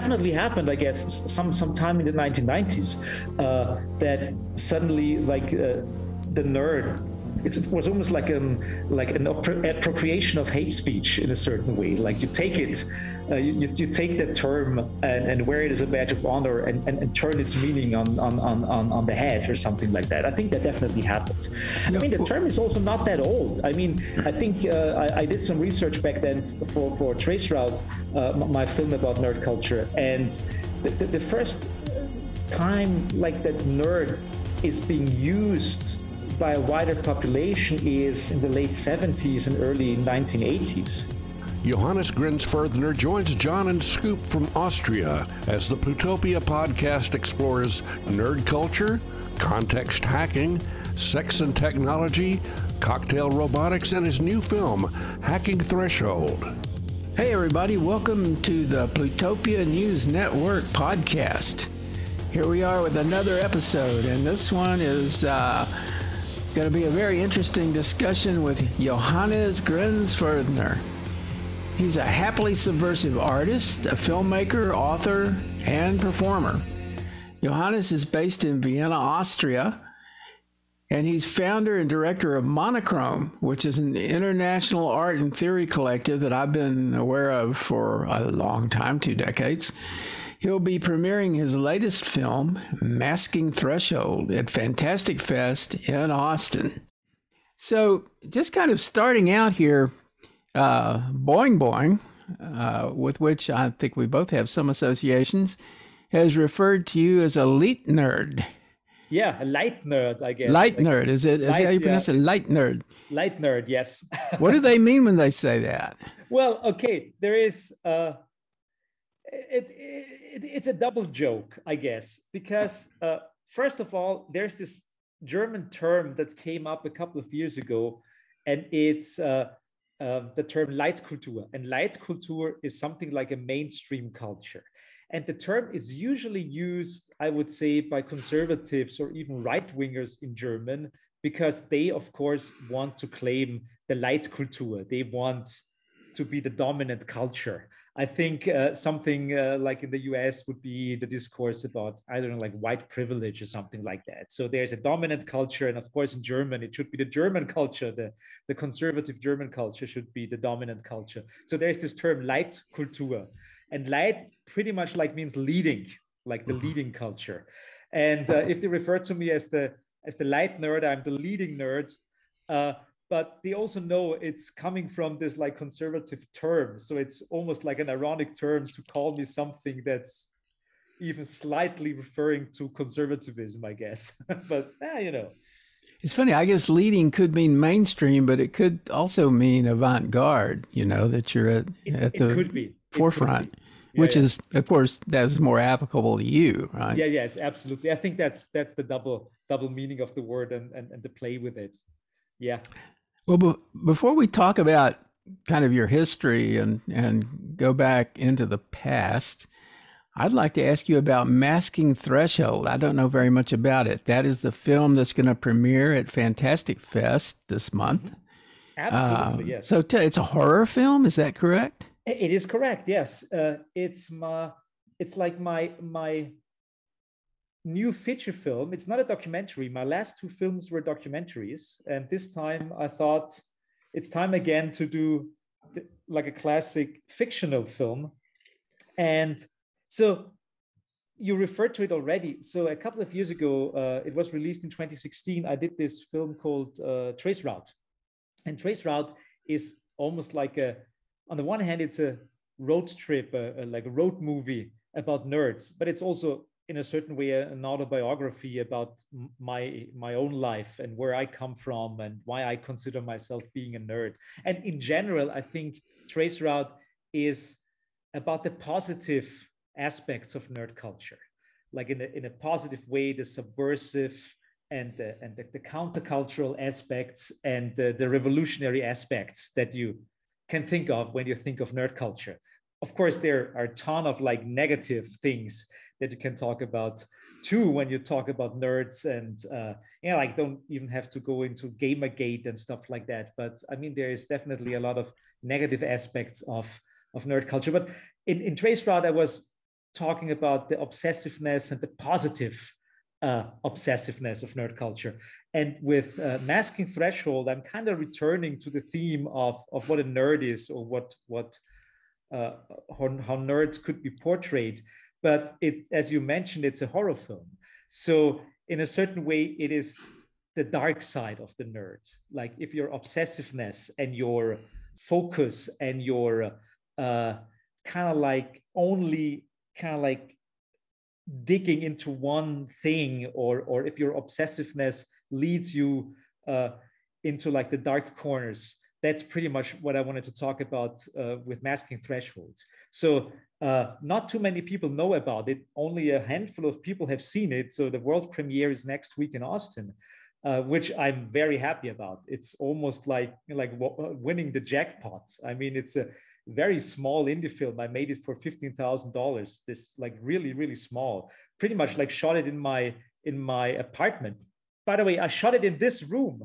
definitely happened, I guess, sometime in the 1990s, that suddenly, like, the nerd, it was almost like an appropriation of hate speech in a certain way. Like, you take it, you take that term and wear it as a badge of honor and turn its meaning on the head or something like that. I think that definitely happened. Yeah. I mean, the term is also not that old. I mean, I think I did some research back then for Traceroute, my film about nerd culture, and the first time like that nerd is being used by a wider population is in the late 70s and early 1980s. Johannes Grenzfurthner joins John and Scoop from Austria as the Plutopia podcast explores nerd culture, context hacking, sex and technology, cocktail robotics, and his new film, Masking Threshold. Hey everybody, welcome to the Plutopia News Network podcast. Here we are with another episode, and this one is going to be a very interesting discussion with Johannes Grenzfurthner. He's a happily subversive artist, a filmmaker, author, and performer. Johannes is based in Vienna, Austria, and he's founder and director of Monochrom, which is an international art and theory collective that I've been aware of for a long time, 2 decades. He'll be premiering his latest film, Masking Threshold, at Fantastic Fest in Austin. So just kind of starting out here, Boing Boing, with which I think we both have some associations, has referred to you as a Light Nerd. Yeah, a Light Nerd, I guess. Light Nerd, is that how you pronounce it? Light Nerd. Light Nerd, yes. What do they mean when they say that? Well, okay, there is... It's a double joke, I guess, because first of all, there's this German term that came up a couple of years ago, and it's the term Leitkultur. And Leitkultur is something like a mainstream culture. And the term is usually used, I would say, by conservatives or even right-wingers in German, because they, of course, want to claim the Leitkultur. They want to be the dominant culture. I think something like in the US would be the discourse about, I don't know, like white privilege or something like that. So there's a dominant culture. And of course, in German, it should be the German culture. The conservative German culture should be the dominant culture. So there's this term Leitkultur. And Leit pretty much like means leading, like the leading culture. And if they refer to me as the Light Nerd, I'm the leading nerd. But they also know it's coming from this like conservative term. So it's almost like an ironic term to call me something that's even slightly referring to conservatism, I guess. But you know. It's funny, I guess leading could mean mainstream, but it could also mean avant-garde, you know, that you're at the forefront. Yeah, which is, of course, that's more applicable to you, right? Yeah, yes, absolutely. I think that's the double meaning of the word and the play with it. Yeah. Well, before we talk about kind of your history and go back into the past, I'd like to ask you about Masking Threshold. I don't know very much about it. That is the film that's going to premiere at Fantastic Fest this month. Absolutely, yes. So it's a horror film, is that correct? It is correct, yes. It's like my new feature film. It's not a documentary. My last 2 films were documentaries, and this time I thought it's time again to do like a classic fictional film. And so you referred to it already. So a couple of years ago, it was released in 2016. I did this film called Traceroute, and Traceroute is almost like a, on the one hand, it's a road trip, like a road movie about nerds, but it's also in a certain way an autobiography about my own life and where I come from and why I consider myself being a nerd. And in general, I think Traceroute is about the positive aspects of nerd culture, like in a positive way, the subversive and the countercultural aspects and the revolutionary aspects that you can think of when you think of nerd culture. Of course, there are a ton of like negative things that you can talk about too when you talk about nerds, and you know, like, don't even have to go into Gamergate and stuff like that. But I mean, there is definitely a lot of negative aspects of nerd culture. But in Traceroute, I was talking about the obsessiveness and the positive obsessiveness of nerd culture. And with Masking Threshold, I'm kind of returning to the theme of what a nerd is, or how nerds could be portrayed. But it, as you mentioned, it's a horror film. So in a certain way, it is the dark side of the nerd. Like if your obsessiveness and your focus and your kind of like digging into one thing, or if your obsessiveness leads you into like the dark corners, that's pretty much what I wanted to talk about with Masking Threshold. So not too many people know about it. Only a handful of people have seen it. So the world premiere is next week in Austin, which I'm very happy about. It's almost like winning the jackpot. I mean, it's a very small indie film. I made it for $15,000. This like really, really small. Pretty much like shot it in my apartment. By the way, I shot it in this room,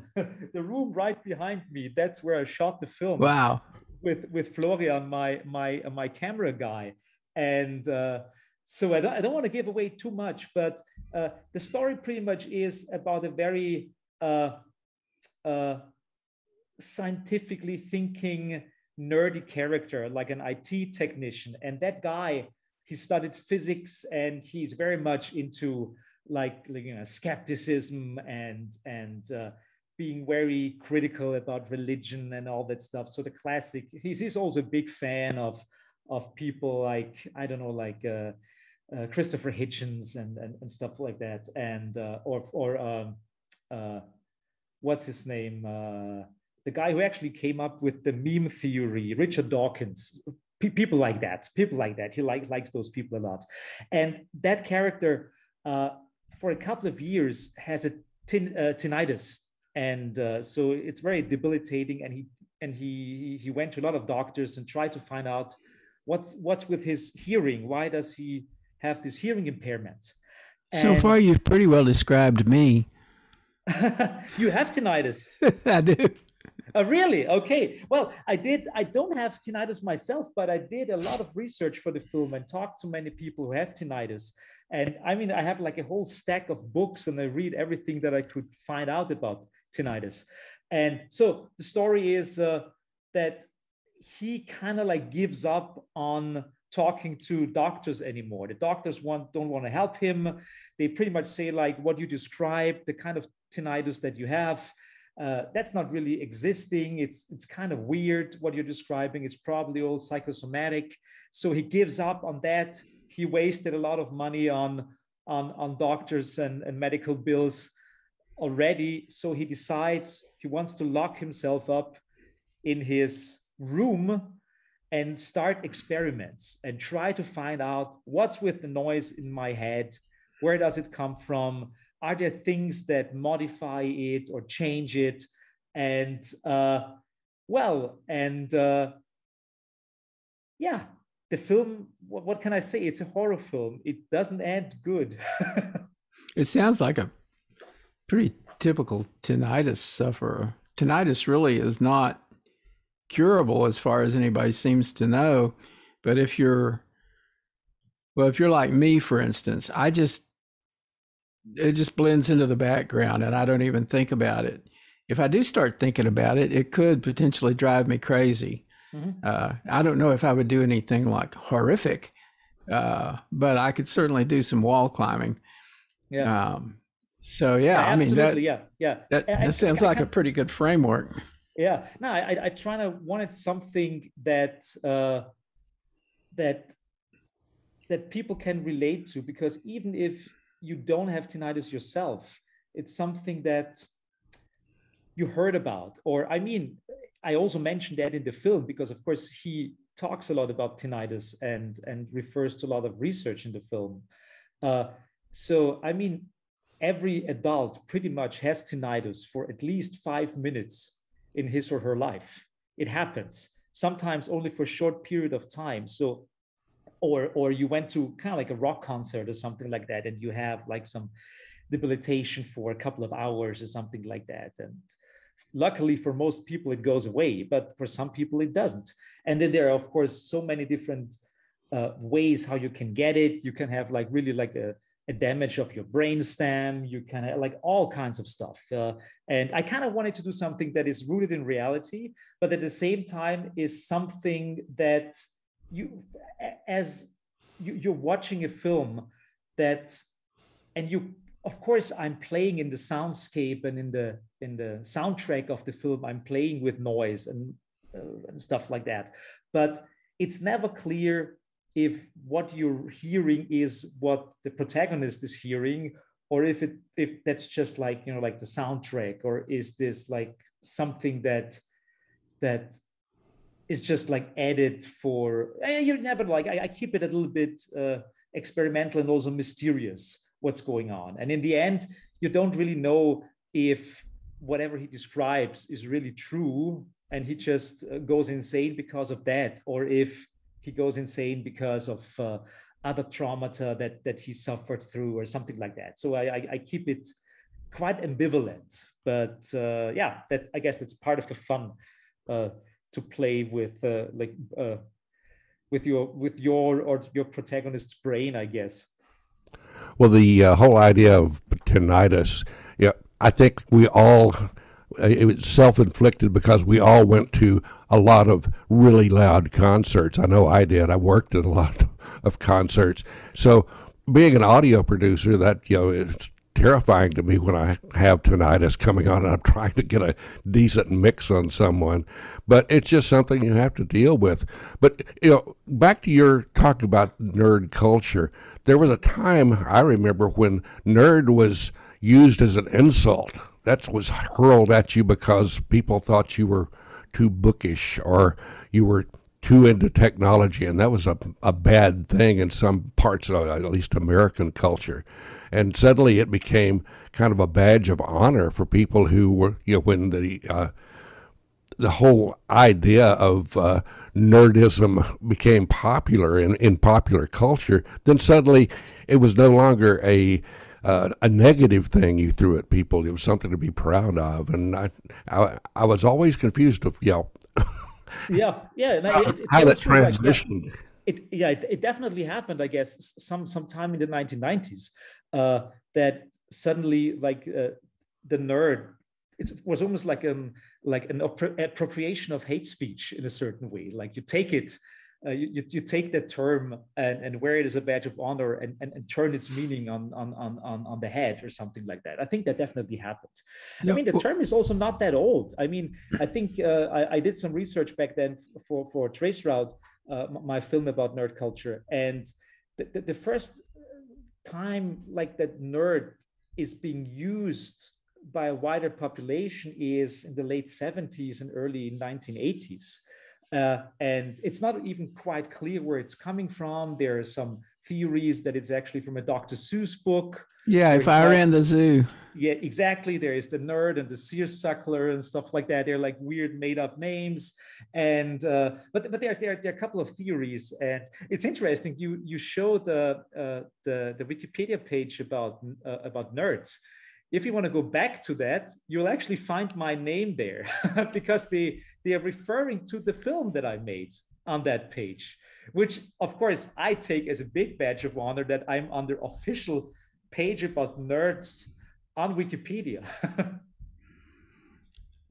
the room right behind me. That's where I shot the film. Wow. With Florian, my camera guy, and so I don't want to give away too much, but the story pretty much is about a very scientifically thinking nerdy character, like an IT technician, and that guy, he studied physics, and he's very much into skepticism and being very critical about religion and all that stuff. So the classic, he's also a big fan of people like, I don't know, like Christopher Hitchens and stuff like that. And, or what's his name? The guy who actually came up with the meme theory, Richard Dawkins, people like that, He likes those people a lot. And that character for a couple of years has a tinnitus. And so it's very debilitating, and he went to a lot of doctors and tried to find out what's with his hearing. Why does he have this hearing impairment? And so far, you've pretty well described me. You have tinnitus. I do. Oh, really? Okay. Well, I don't have tinnitus myself, but I did a lot of research for the film and talked to many people who have tinnitus. And I mean, I have like a whole stack of books, and I read everything that I could find out about tinnitus. And so the story is that he kind of like gives up on talking to doctors anymore. The doctors don't want to help him. They pretty much say like, what you describe, the kind of tinnitus that you have, that's not really existing. It's kind of weird what you're describing. It's probably all psychosomatic. So he gives up on that. He wasted a lot of money on doctors and medical bills already. So he decides he wants to lock himself up in his room and start experiments and try to find out what's with the noise in my head. Where does it come from? Are there things that modify it or change it? And yeah, the film, what can I say? It's a horror film. It doesn't end good. It sounds like a pretty typical tinnitus sufferer. Tinnitus really is not curable as far as anybody seems to know. But if you're like me, for instance, it just blends into the background and I don't even think about it. If I do start thinking about it, it could potentially drive me crazy. Mm-hmm. I don't know if I would do anything like horrific, but I could certainly do some wall climbing. Yeah. So yeah, I mean, that sounds like a pretty good framework. Yeah. No, I trying to wanted something that people can relate to, because even if you don't have tinnitus yourself, it's something that you heard about. Or, I mean, I also mentioned that in the film, because of course he talks a lot about tinnitus and refers to a lot of research in the film. So, I mean, every adult pretty much has tinnitus for at least 5 minutes in his or her life. It happens, sometimes only for a short period of time. So, or you went to kind of like a rock concert or something like that, and you have like some debilitation for a couple of hours or something like that. And luckily for most people, it goes away, but for some people, it doesn't. And then there are, of course, so many different ways how you can get it. You can have like really like a damage of your brainstem. You can have like all kinds of stuff. And I kind of wanted to do something that is rooted in reality, but at the same time is something that you, as you're watching a film that, and you, of course, I'm playing in the soundscape and in the soundtrack of the film, I'm playing with noise and stuff like that. But it's never clear if what you're hearing is what the protagonist is hearing, or if that's just like, you know, like the soundtrack, or is this like something that is just like added for, you never like, I keep it a little bit experimental and also mysterious what's going on. And in the end, you don't really know if whatever he describes is really true and he just goes insane because of that, or if he goes insane because of other traumata that he suffered through or something like that. So I keep it quite ambivalent, but yeah, that I guess that's part of the fun, to play with your protagonist's brain, I guess. Well, the whole idea of tinnitus, yeah, I think we all, it was self-inflicted because we all went to a lot of really loud concerts. I know I did. I worked at a lot of concerts. So being an audio producer, that, you know, it's terrifying to me when I have tinnitus coming on and I'm trying to get a decent mix on someone. But it's just something you have to deal with. But, you know, back to your talk about nerd culture, there was a time I remember when nerd was used as an insult. That was hurled at you because people thought you were too bookish or you were too into technology, and that was a bad thing in some parts of at least American culture. And suddenly it became kind of a badge of honor for people who were, you know, when the whole idea of nerdism became popular in popular culture, then suddenly it was no longer a negative thing you threw at people. It was something to be proud of. And I was always confused of, you know, yeah, no, how that transitioned. It definitely happened, I guess, sometime in the 1990s, that suddenly like the nerd, it was almost like an appropriation of hate speech in a certain way. Like you take it, you take that term and wear it as a badge of honor and turn its meaning on the head or something like that. I think that definitely happened. Yeah. I mean, the term is also not that old. I mean, I think I did some research back then for Traceroute, my film about nerd culture. And the first time like that nerd is being used by a wider population is in the late 70s and early 1980s. And it's not even quite clear where it's coming from. There are some theories that it's actually from a Dr. Seuss book. Yeah, If I Ran the Zoo. Yeah, exactly. There is the nerd and the seersuckler and stuff like that. They're like weird made-up names. And but there are a couple of theories, and it's interesting. You showed the Wikipedia page about nerds. If you want to go back to that, you'll actually find my name there because they are referring to the film that I made on that page, which of course I take as a big badge of honor that I'm on the official page about nerds on Wikipedia.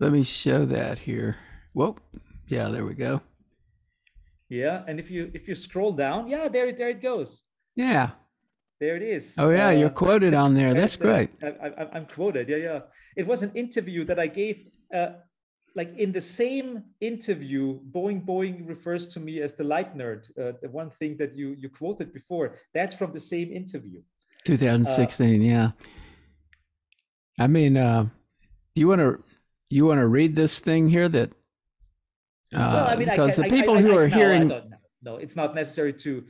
Let me show that here. Whoa. Yeah, there we go. Yeah. And if you scroll down, yeah, there it goes. Yeah. There it is. Oh yeah, you're quoted on there. That's great. I'm quoted. Yeah. It was an interview that I gave. Like in the same interview, Boing refers to me as the light nerd. The one thing that you quoted before. That's from the same interview. 2016. Yeah. I mean, do you want to read this thing here that? Well, I mean, because the people who are hearing. No, it's not necessary to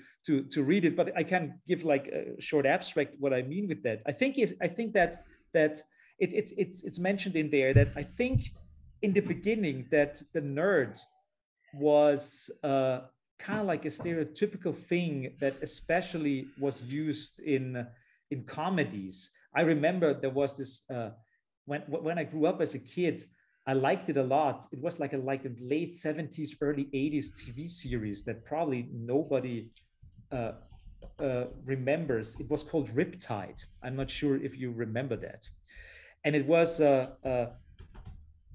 read it, but I can give like a short abstract what I mean with that. I think it's mentioned in there that I think in the beginning that the nerd was kind of like a stereotypical thing that especially was used in comedies. I remember there was this when I grew up as a kid, I liked it a lot. It was like a late 70s, early 80s TV series that probably nobody remembers, it was called Riptide. I'm not sure if you remember that. And it was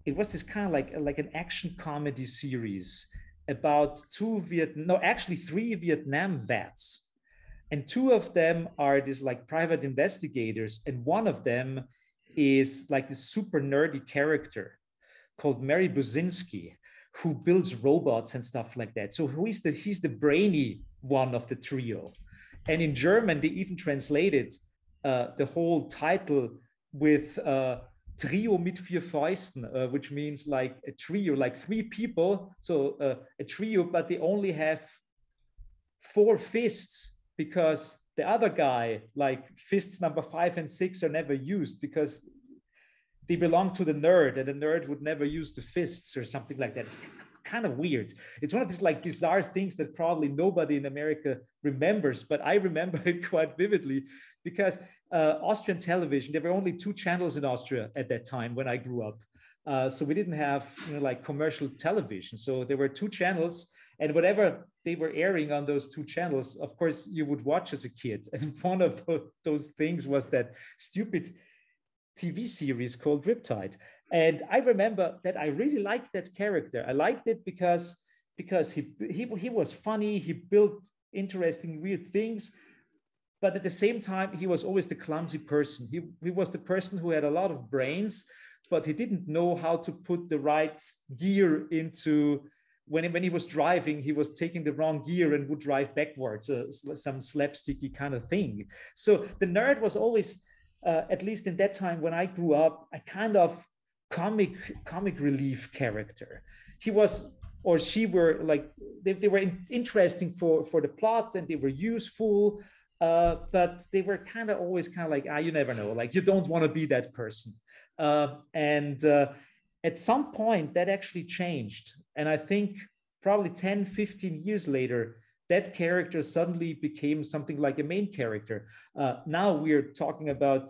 this kind of like an action comedy series about actually three Vietnam vets. And two of them are these like private investigators. And one of them is like this super nerdy character called Mary Buzinski, who builds robots and stuff like that. So he's the brainy one of the trio. And in German, they even translated the whole title with Trio mit vier Fäusten, which means like a trio, like three people. So a trio, but they only have four fists, because the other guy, like fists number 5 and 6 are never used because they belong to the nerd, and the nerd would never use the fists or something like that. It's kind of weird. It's one of these like bizarre things that probably nobody in America remembers, but I remember it quite vividly because Austrian television, there were only 2 channels in Austria at that time when I grew up. So we didn't have like commercial television. So there were 2 channels, and whatever they were airing on those 2 channels, of course, you would watch as a kid. And one of those things was that stupid TV series called Riptide. And I remember that I really liked that character. I liked it because he was funny, he built interesting, weird things. But at the same time, he was always the clumsy person. He was the person who had a lot of brains, but he didn't know how to put the right gear into. When he was driving, he was taking the wrong gear and would drive backwards, some slapsticky kind of thing. So the nerd was always, at least in that time when I grew up, a kind of comic relief character. He was, or she were like, they were interesting for the plot, and they were useful, but they were kind of always kind of like, you never know, like you don't want to be that person. At some point that actually changed. And I think probably 10, 15 years later, that character suddenly became something like a main character. Now we're talking about,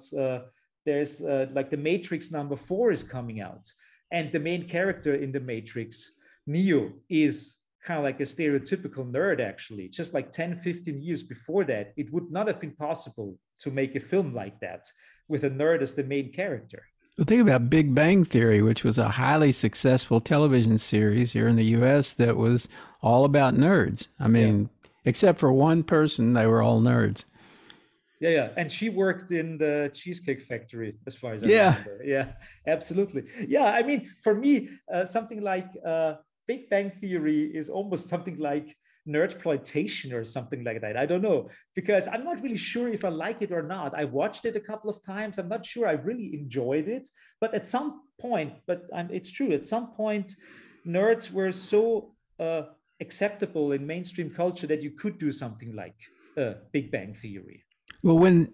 there's like The Matrix number 4 is coming out. And the main character in The Matrix, Neo, is kind of like a stereotypical nerd, actually. Just like 10, 15 years before that, it would not have been possible to make a film like that with a nerd as the main character. Well, think about Big Bang Theory, which was a highly successful television series here in the U.S. that was all about nerds. I mean, except for one person, they were all nerds. Yeah, yeah. And she worked in the Cheesecake Factory, as far as I remember. Yeah, absolutely. Yeah, I mean, for me, something like Big Bang Theory is almost something like nerdploitation or something like that. I don't know, because I'm not really sure if I like it or not. I watched it a couple of times. I'm not sure I really enjoyed it, but at some point, it's true, at some point, nerds were so acceptable in mainstream culture that you could do something like Big Bang Theory. Well, when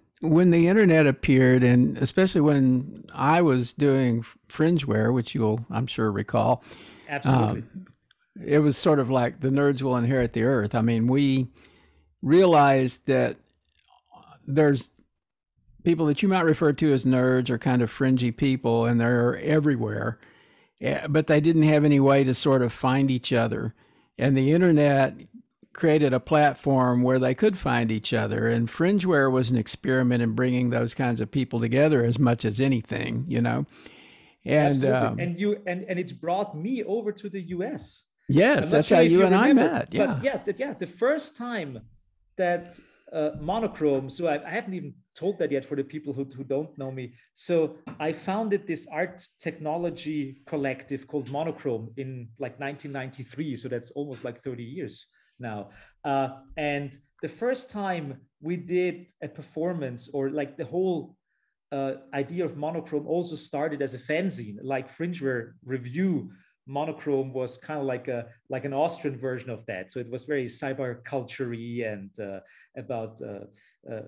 the internet appeared, and especially when I was doing Fringeware, which you'll, I'm sure, recall. Absolutely. It was sort of like the nerds will inherit the earth. I mean, we realized that there's people that you might refer to as nerds or kind of fringy people, and they're everywhere, but they didn't have any way to sort of find each other. And the internet created a platform where they could find each other. And Fringeware was an experiment in bringing those kinds of people together as much as anything, you know? And, and it's brought me over to the US. Yes, that's sure how you and remember, I met. Yeah. Yeah, the first time that Monochrom, so I haven't even told that yet for the people who don't know me. So I founded this art technology collective called Monochrom in like 1993. So that's almost like 30 years now. And the first time we did a performance, or like the whole idea of Monochrom also started as a fanzine, like Fringeware Review. Monochrom was kind of like an Austrian version of that. So it was very cyberculture-y and about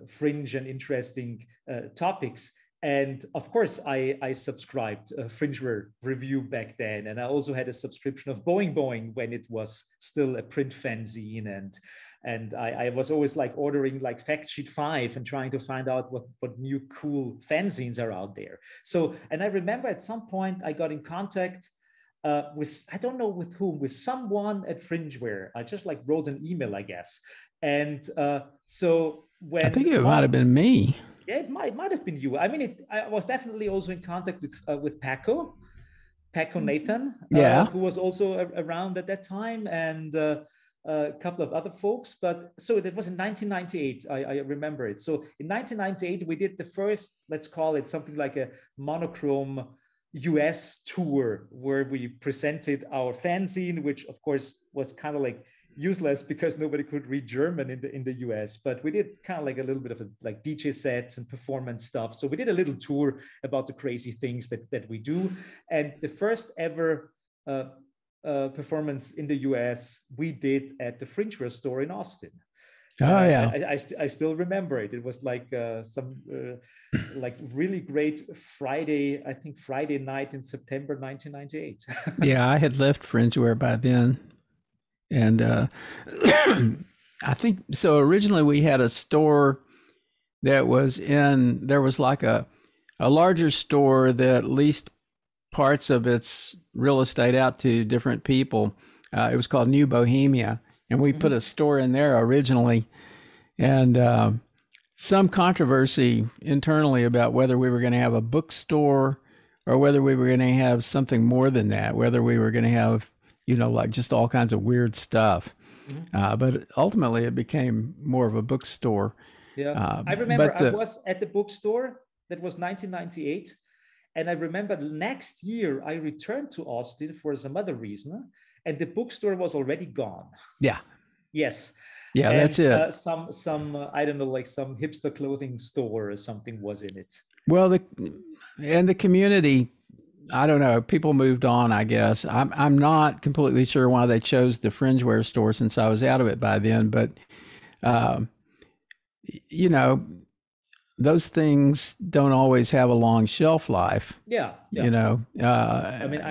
fringe and interesting topics. And of course, I subscribed Fringeware Review back then. And I also had a subscription of Boing Boing when it was still a print fanzine. And I was always like ordering like Fact Sheet 5 and trying to find out what new cool fanzines are out there. So, and I remember at some point I got in contact with, I don't know with whom, with someone at Fringeware. I just like wrote an email, I guess. And so when I think it might have been me. Yeah, it might have been you. I mean, I was definitely also in contact with Paco Nathan, who was also around at that time, and a couple of other folks. But so that was in 1998. I remember it. So in 1998, we did the first, let's call it something like a monochrom US tour, where we presented our fanzine, which of course was kind of like useless because nobody could read German in the US, but we did kind of like a little bit of a, like DJ sets and performance stuff. So we did a little tour about the crazy things that we do. And the first ever performance in the US we did at the Fringeware store in Austin. Oh yeah, I still remember it. It was like some like really great Friday. I think Friday night in September 1998. Yeah, I had left Fringeware by then. And I think so. Originally, we had a store that was there was like a larger store that leased parts of its real estate out to different people. It was called New Bohemia, and we put a store in there originally. And some controversy internally about whether we were going to have a bookstore or whether we were going to have something more than that, whether we were going to have, you know, like just all kinds of weird stuff. But ultimately it became more of a bookstore. Yeah, I remember I was at the bookstore. That was 1998. And I remember the next year I returned to Austin for some other reason, and the bookstore was already gone. Yeah. Yes. Yeah, and that's it. Some I don't know, like some hipster clothing store or something was in it. Well, the community, I don't know. People moved on, I guess. I'm not completely sure why they chose the Fringeware store, since I was out of it by then. But, you know, those things don't always have a long shelf life. Yeah. You know, I mean,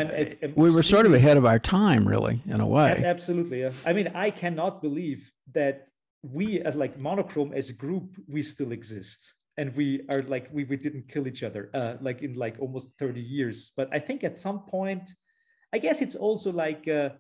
we were sort of ahead of our time, really, in a way. Absolutely. Yeah. I mean, I cannot believe that we, as like Monochrom as a group, we still exist. And we are like, we didn't kill each other like in like almost 30 years. But I think at some point, I guess it's also like, I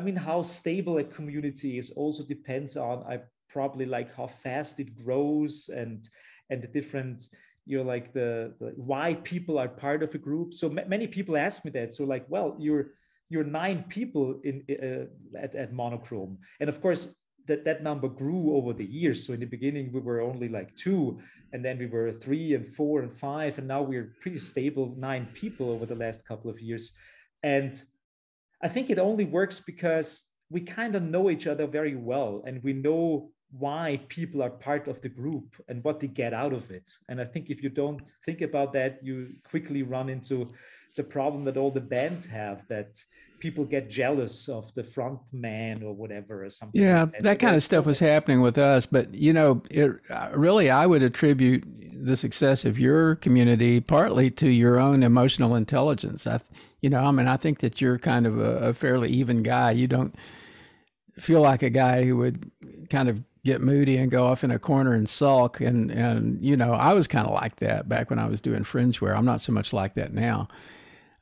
mean, how stable a community is also depends on, I probably like how fast it grows and the different, you know, like the why people are part of a group. So many people ask me that. So like, well, you're 9 people in at Monochrom, and of course, that number grew over the years. So in the beginning, we were only like 2, and then we were 3 and 4 and 5. And now we're pretty stable 9 people over the last couple of years. And I think it only works because we kind of know each other very well. And we know why people are part of the group and what they get out of it. And I think if you don't think about that, you quickly run into the problem that all the bands have, that people get jealous of the front man or whatever or something. Yeah, like that kind of stuff was happening with us. But, you know, it really, I would attribute the success of your community partly to your own emotional intelligence. You know, I mean, I think that you're kind of a fairly even guy. You don't feel like a guy who would kind of get moody and go off in a corner and sulk. And you know, I was kind of like that back when I was doing Fringeware. I'm not so much like that now.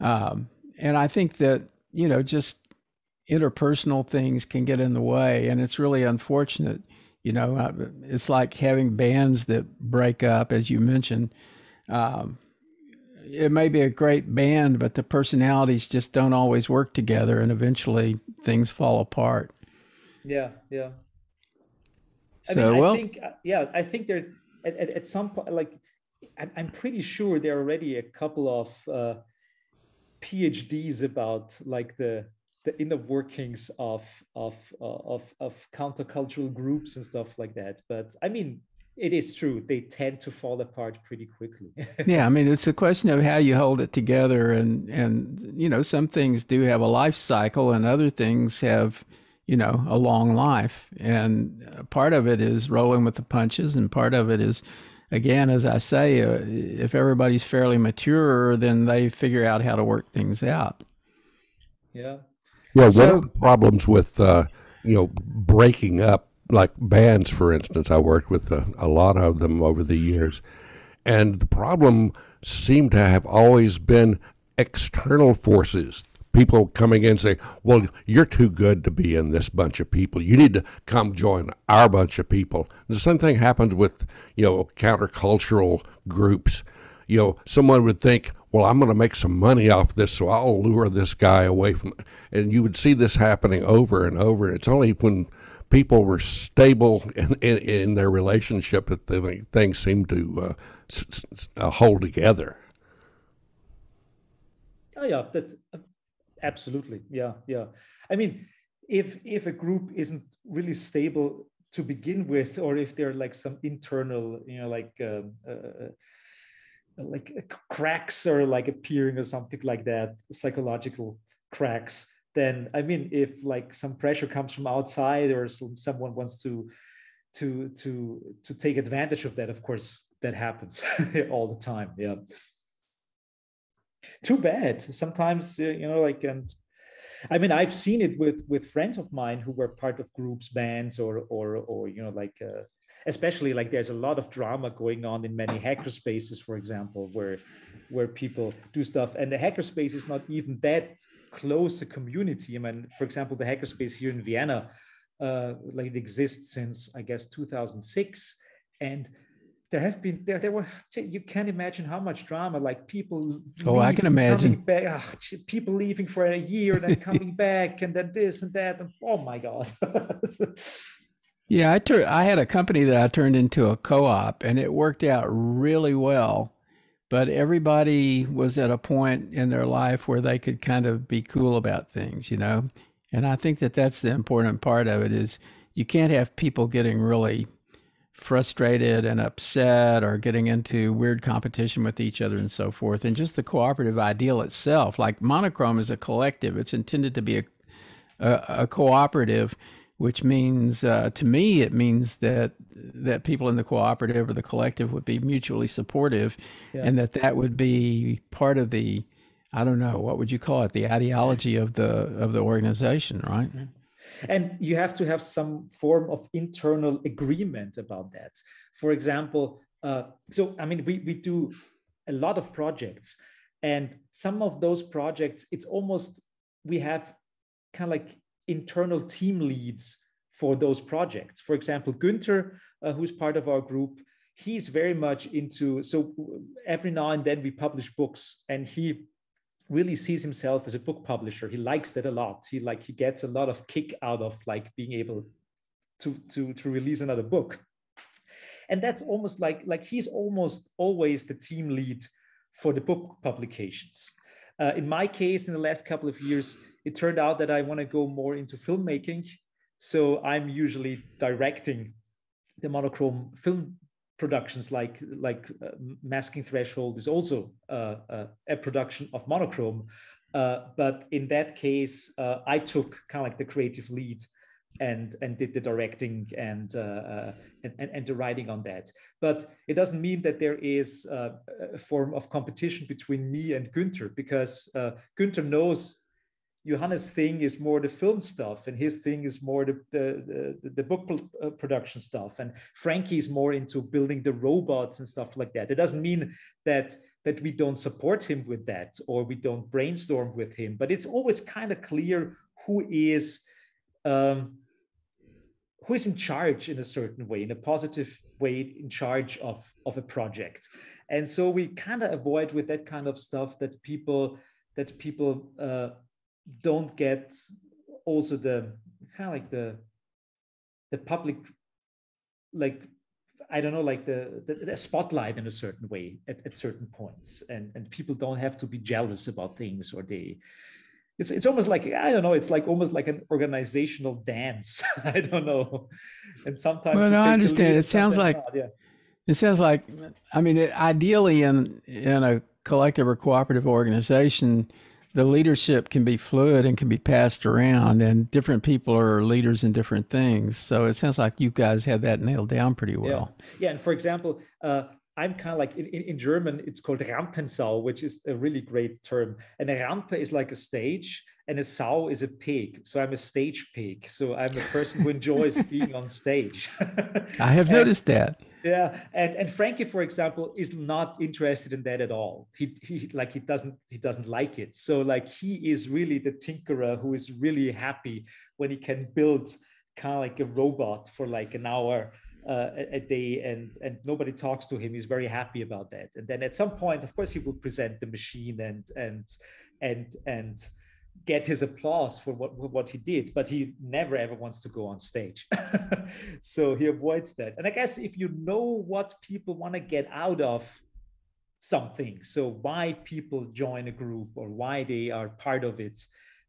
And I think that, you know, just interpersonal things can get in the way, and it's really unfortunate. You know, it's like having bands that break up, as you mentioned. It may be a great band, but the personalities just don't always work together, and eventually things fall apart. Yeah, yeah. So, I mean, I think, yeah, I think there at some point, like, I'm pretty sure there are already a couple of PhDs about like the inner workings of countercultural groups and stuff like that. But I mean, it is true, they tend to fall apart pretty quickly. Yeah, I mean, it's a question of how you hold it together, and you know, some things do have a life cycle and other things have, you know, a long life. And part of it is rolling with the punches, and part of it is, again, as I say, if everybody's fairly mature, then they figure out how to work things out. Yeah. Yeah. So, one of the problems with, you know, breaking up, like bands, for instance, I worked with a lot of them over the years. And the problem seemed to have always been external forces, people coming in and saying, well, you're too good to be in this bunch of people. You need to come join our bunch of people. And the same thing happens with, countercultural groups. Someone would think, well, I'm going to make some money off this, so I'll lure this guy away from it. And you would see this happening over and over. It's only when people were stable in their relationship that the things seemed to hold together. Oh, yeah, that's absolutely. Yeah. I mean, if a group isn't really stable to begin with, or if there are like some internal, like cracks or like appearing or something like that, psychological cracks, then, I mean, if like some pressure comes from outside or someone wants to take advantage of that, of course, that happens all the time. Yeah. Too bad. Sometimes, and I mean, I've seen it with friends of mine who were part of groups, bands, or especially like there's a lot of drama going on in many hacker spaces, for example, where people do stuff, and the hacker space is not even that close a community. I mean, for example, the hacker space here in Vienna, it exists since, I guess, 2006, and there were, you can't imagine how much drama, like people. Oh, I can imagine. Back, people leaving for a year and then coming back, and then this and that. And, oh my God. Yeah, I had a company that I turned into a co-op, and it worked out really well. But everybody was at a point in their life where they could kind of be cool about things, And I think that that's the important part of it is you can't have people getting really frustrated and upset or getting into weird competition with each other and so forth. And just the cooperative ideal itself, like Monochrom is a collective. It's intended to be a cooperative, which means, to me, it means that people in the cooperative or the collective would be mutually supportive, and that would be part of the, I don't know, what would you call it? The ideology of the organization, right? And you have to have some form of internal agreement about that. For example, we do a lot of projects, and some of those projects, it's almost, we have kind of like internal team leads for those projects. For example, Günther, who's part of our group, he's very much into, so every now and then we publish books, and he really sees himself as a book publisher. He likes that a lot. He gets a lot of kick out of like being able to release another book. And that's almost like he's almost always the team lead for the book publications. In my case, in the last couple of years, it turned out that I want to go more into filmmaking. So I'm usually directing the Monochrom film productions, like Masking Threshold is also a production of Monochrom. But in that case, I took kind of like the creative lead and did the directing and the writing on that. But it doesn't mean that there is a form of competition between me and Günther, because Günther knows Johannes' thing is more the film stuff, and his thing is more the book production stuff, and Frankie is more into building the robots and stuff like that. It doesn't mean that we don't support him with that, or we don't brainstorm with him, but it's always kind of clear who is in charge in a certain way, in a positive way, in charge of a project. And so we kind of avoid with that kind of stuff that people don't get also the public, like, I don't know, like the spotlight in a certain way at certain points, and people don't have to be jealous about things, or it's almost like, I don't know, it's like almost like an organizational dance. I don't know. And sometimes, well, no, I understand. It sounds like, I mean, ideally in a collective or cooperative organization, the leadership can be fluid and can be passed around, and different people are leaders in different things. So it sounds like you guys had that nailed down pretty well. Yeah. And for example, I'm kind of like, in German, it's called Rampensau, which is a really great term. And a Rampe is like a stage, and a Sau is a pig. So I'm a stage pig. So I'm a person who enjoys being on stage. I have noticed that. Yeah, and Frankie, for example, is not interested in that at all. He doesn't like it. So like he is really the tinkerer who is really happy when he can build kind of like a robot for like an hour a day, and nobody talks to him. He's very happy about that. And then at some point, of course, he will present the machine and get his applause for what he did, but he never ever wants to go on stage. So he avoids that. And I guess if you know what people want to get out of something, so why people join a group or why they are part of it,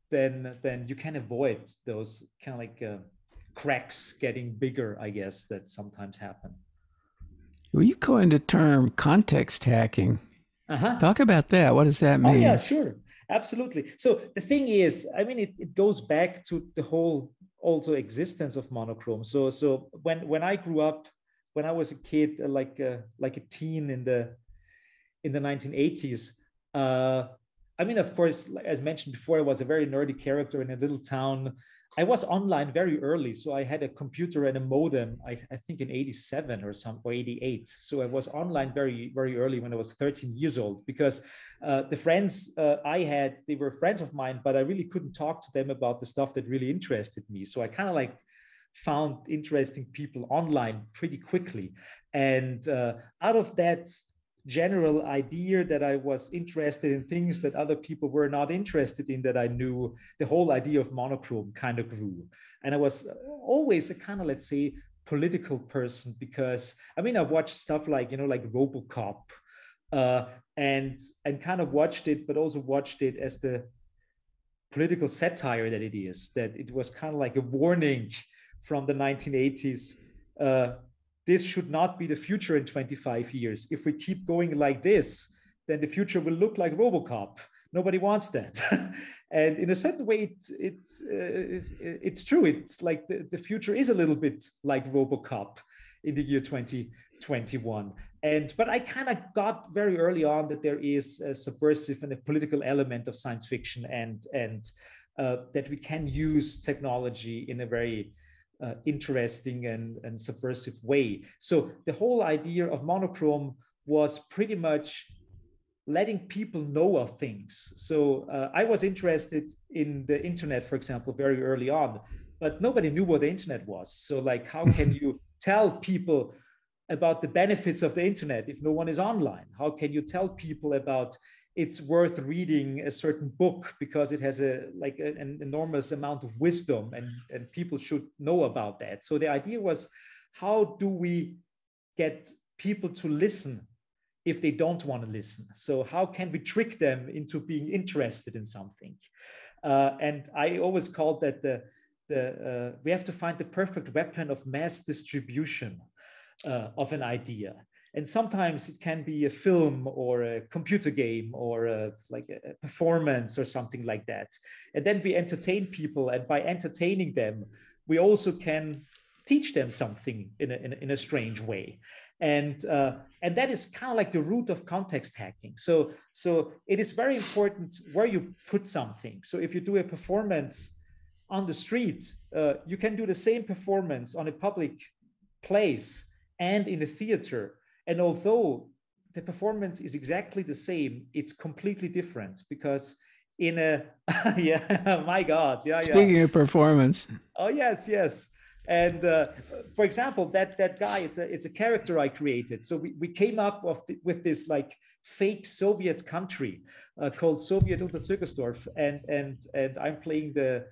then you can avoid those kind of like cracks getting bigger, I guess, that sometimes happen. Well, you coined a term, context hacking. Talk about that. What does that mean? Oh, yeah, sure. Absolutely. So the thing is, I mean, it goes back to the whole also existence of monochrom. So when I grew up, when I was a kid, like a teen in the 1980s, I mean, of course, as mentioned before, I was a very nerdy character in a little town. I was online very early. So I had a computer and a modem, I think in 87 or 88. So I was online very, very early when I was 13 years old, because the friends I had, they were friends of mine, but I really couldn't talk to them about the stuff that really interested me. So I kind of like found interesting people online pretty quickly. And out of that general idea that I was interested in things that other people were not interested in that I knew, the whole idea of monochrom kind of grew. And I was always a kind of, let's say, political person, because I mean, I watched stuff like, you know, like Robocop and kind of watched it, but also watched it as the political satire that it is, that it was kind of like a warning from the 1980s. This should not be the future in 25 years. If we keep going like this, then the future will look like Robocop. Nobody wants that. And in a certain way, it's true. It's like the future is a little bit like Robocop in the year 2021. But I kind of got very early on that there is a subversive and a political element of science fiction, and that we can use technology in a very interesting and subversive way. So the whole idea of monochrom was pretty much letting people know of things. So I was interested in the internet, for example, very early on, but nobody knew what the internet was. So like, how can you tell people about the benefits of the internet if no one is online? How can you tell people about it's worth reading a certain book because it has an enormous amount of wisdom, and people should know about that. So the idea was, how do we get people to listen if they don't want to listen? So how can we trick them into being interested in something? And I always called that the we have to find the perfect weapon of mass distribution of an idea. And sometimes it can be a film or a computer game or a performance or something like that. And then we entertain people, and by entertaining them, we also can teach them something in a strange way. And that is kind of like the root of context hacking. So it is very important where you put something. So if you do a performance on the street, you can do the same performance on a public place and in a theater. And although the performance is exactly the same, it's completely different, because in a, yeah, my God. Yeah, speaking of performance. Oh, yes, yes. And for example, that guy, it's a character I created. So we came up with this like fake Soviet country called Soviet Utter-Zirkusdorf. And I'm playing the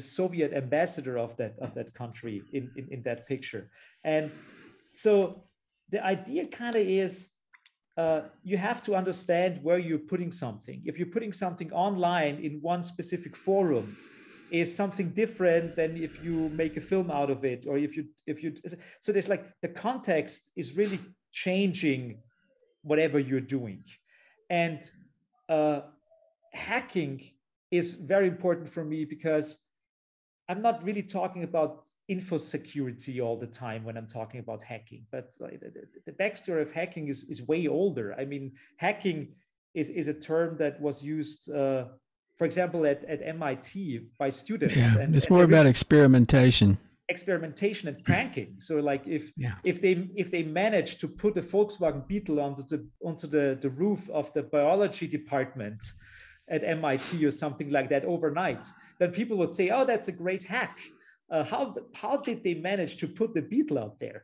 Soviet ambassador of that country in that picture. And so the idea kind of is, you have to understand where you're putting something. If you're putting something online in one specific forum, is something different than if you make a film out of it, or if you. So there's like the context is really changing whatever you're doing, and hacking is very important for me, because I'm not really talking about info security all the time when I'm talking about hacking, but the backstory of hacking is way older. I mean, hacking is a term that was used, for example, at MIT by students. Yeah, it's more about experimentation. experimentation and pranking. So like if they manage to put a Volkswagen Beetle onto the roof of the biology department at MIT or something like that overnight, then people would say, oh, that's a great hack. How did they manage to put the Beetle out there?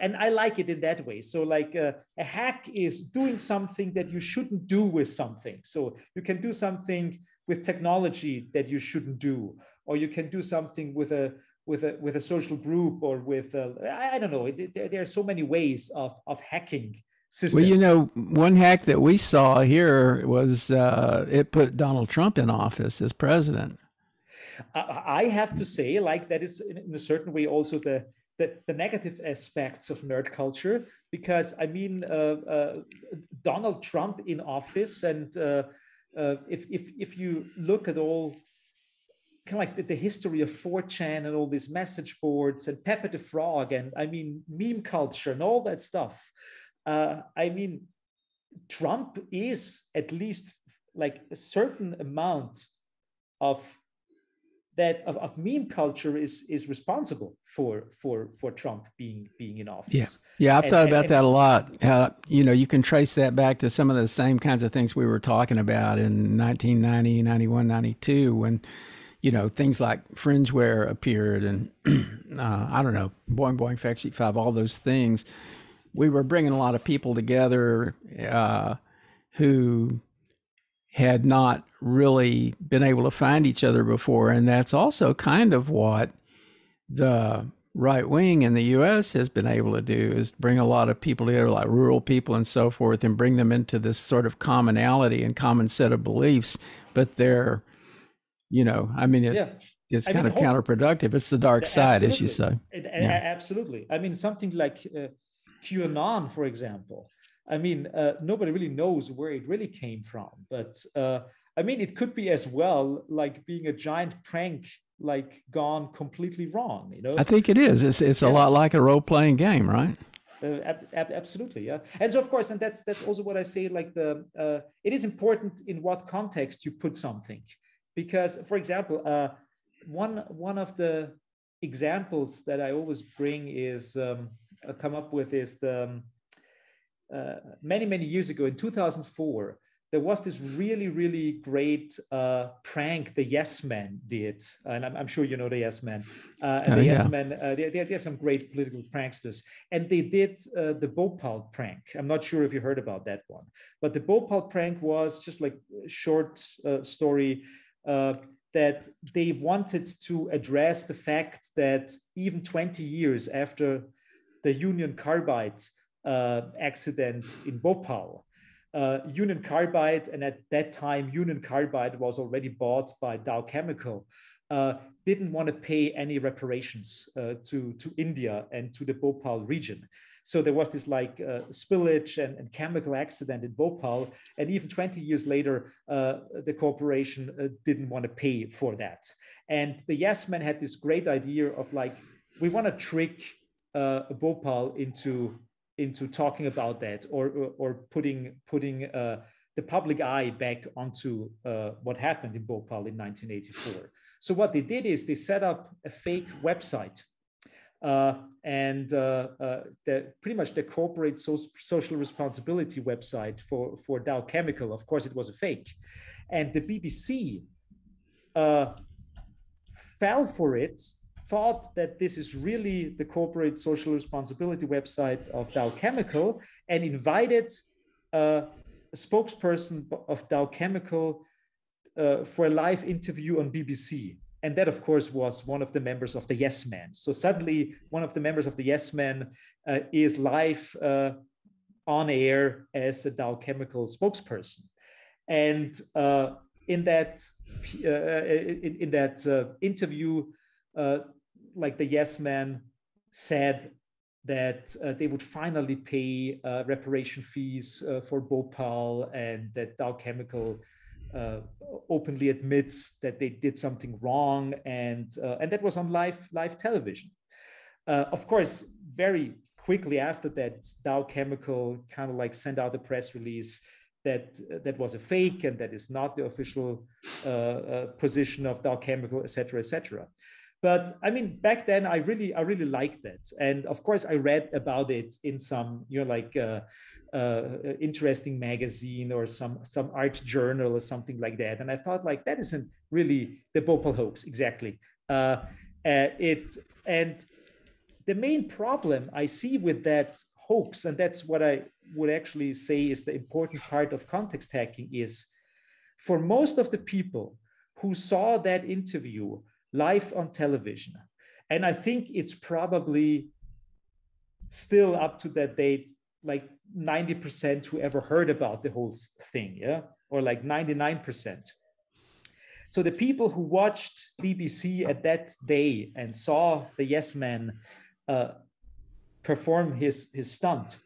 And I like it in that way. So like a hack is doing something that you shouldn't do with something. So you can do something with technology that you shouldn't do, or you can do something with a social group, or with I don't know. There are so many ways of hacking systems. Well, you know, one hack that we saw here was it put Donald Trump in office as president. I have to say, like, that is in a certain way also the negative aspects of nerd culture, because I mean, Donald Trump in office, and if you look at all kind of like the history of 4chan and all these message boards and Pepe the Frog, and I mean meme culture and all that stuff, I mean, Trump is at least like a certain amount of meme culture is responsible for Trump being in office. Yeah, I've thought about that a lot. You know, you can trace that back to some of the same kinds of things we were talking about in 1990, 91, 92, when, you know, things like Fringeware appeared and, I don't know, Boing Boing, Fact Sheet 5, all those things. We were bringing a lot of people together who had not really been able to find each other before. And that's also kind of what the right wing in the US has been able to do, is bring a lot of people together, like rural people and so forth, and bring them into this sort of commonality and common set of beliefs. But they're, you know, I mean, it's kind of counterproductive. It's the dark side, as you say. Absolutely. I mean, something like QAnon, for example. I mean, nobody really knows where it really came from, but I mean, it could be as well like being a giant prank, like gone completely wrong, you know? I think it is. It's a lot like a role-playing game, right? Absolutely, yeah. And so, of course, and that's also what I say, like it is important in what context you put something. Because, for example, one of the examples that I always bring is, many years ago, in 2004, there was this really great prank the Yes Men did, and I'm sure you know the Yes Men. Yes Men, they're some great political pranksters, and they did the Bhopal prank. I'm not sure if you heard about that one, but the Bhopal prank was just like a short story that they wanted to address the fact that even 20 years after the Union Carbide accident in Bhopal, Union Carbide, and at that time Union Carbide was already bought by Dow Chemical, didn't want to pay any reparations to India and to the Bhopal region. So there was this like spillage and chemical accident in Bhopal, and even 20 years later, the corporation didn't want to pay for that. And the Yes Men had this great idea of like, we want to trick Bhopal into talking about that, or putting the public eye back onto what happened in Bhopal in 1984. So what they did is they set up a fake website, and pretty much the corporate social responsibility website for Dow Chemical. Of course, it was a fake, and the BBC fell for it, thought that this is really the corporate social responsibility website of Dow Chemical, and invited a spokesperson of Dow Chemical for a live interview on BBC. And that, of course, was one of the members of the Yes Men. So suddenly one of the members of the Yes Men is live on air as a Dow Chemical spokesperson. And in that interview, like the Yes Men said that they would finally pay reparation fees for Bhopal, and that Dow Chemical openly admits that they did something wrong, and that was on live television. Of course, very quickly after that, Dow Chemical kind of like sent out a press release that was a fake, and that is not the official position of Dow Chemical, et cetera, et cetera. But I mean, back then, I really liked that. And of course, I read about it in some, you know, like interesting magazine or some art journal or something like that. And I thought, like, that isn't really the Bhopal hoax, exactly. And the main problem I see with that hoax, and that's what I would actually say is the important part of context hacking, is for most of the people who saw that interview live on television, and I think it's probably still up to that date, like 90% who ever heard about the whole thing, yeah, or like 99%. So the people who watched BBC at that day and saw the Yes Man perform his stunt,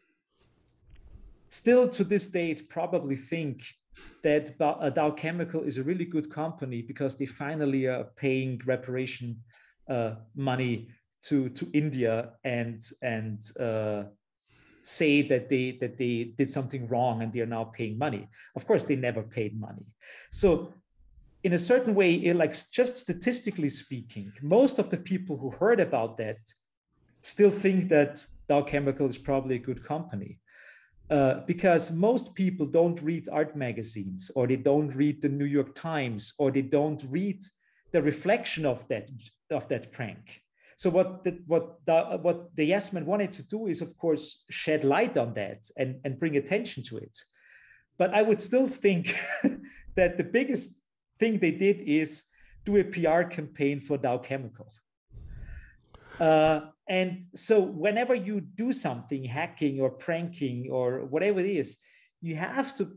still to this date probably think that Dow Chemical is a really good company because they finally are paying reparation money to India and say that they did something wrong and they are now paying money. Of course, they never paid money. So in a certain way, like just statistically speaking, most of the people who heard about that still think that Dow Chemical is probably a good company. Because most people don't read art magazines, or they don't read the New York Times, or they don't read the reflection of that prank. So what the Yes Man wanted to do is, of course, shed light on that and bring attention to it. But I would still think that the biggest thing they did is do a PR campaign for Dow Chemical. And so whenever you do something, hacking or pranking or whatever it is, you have to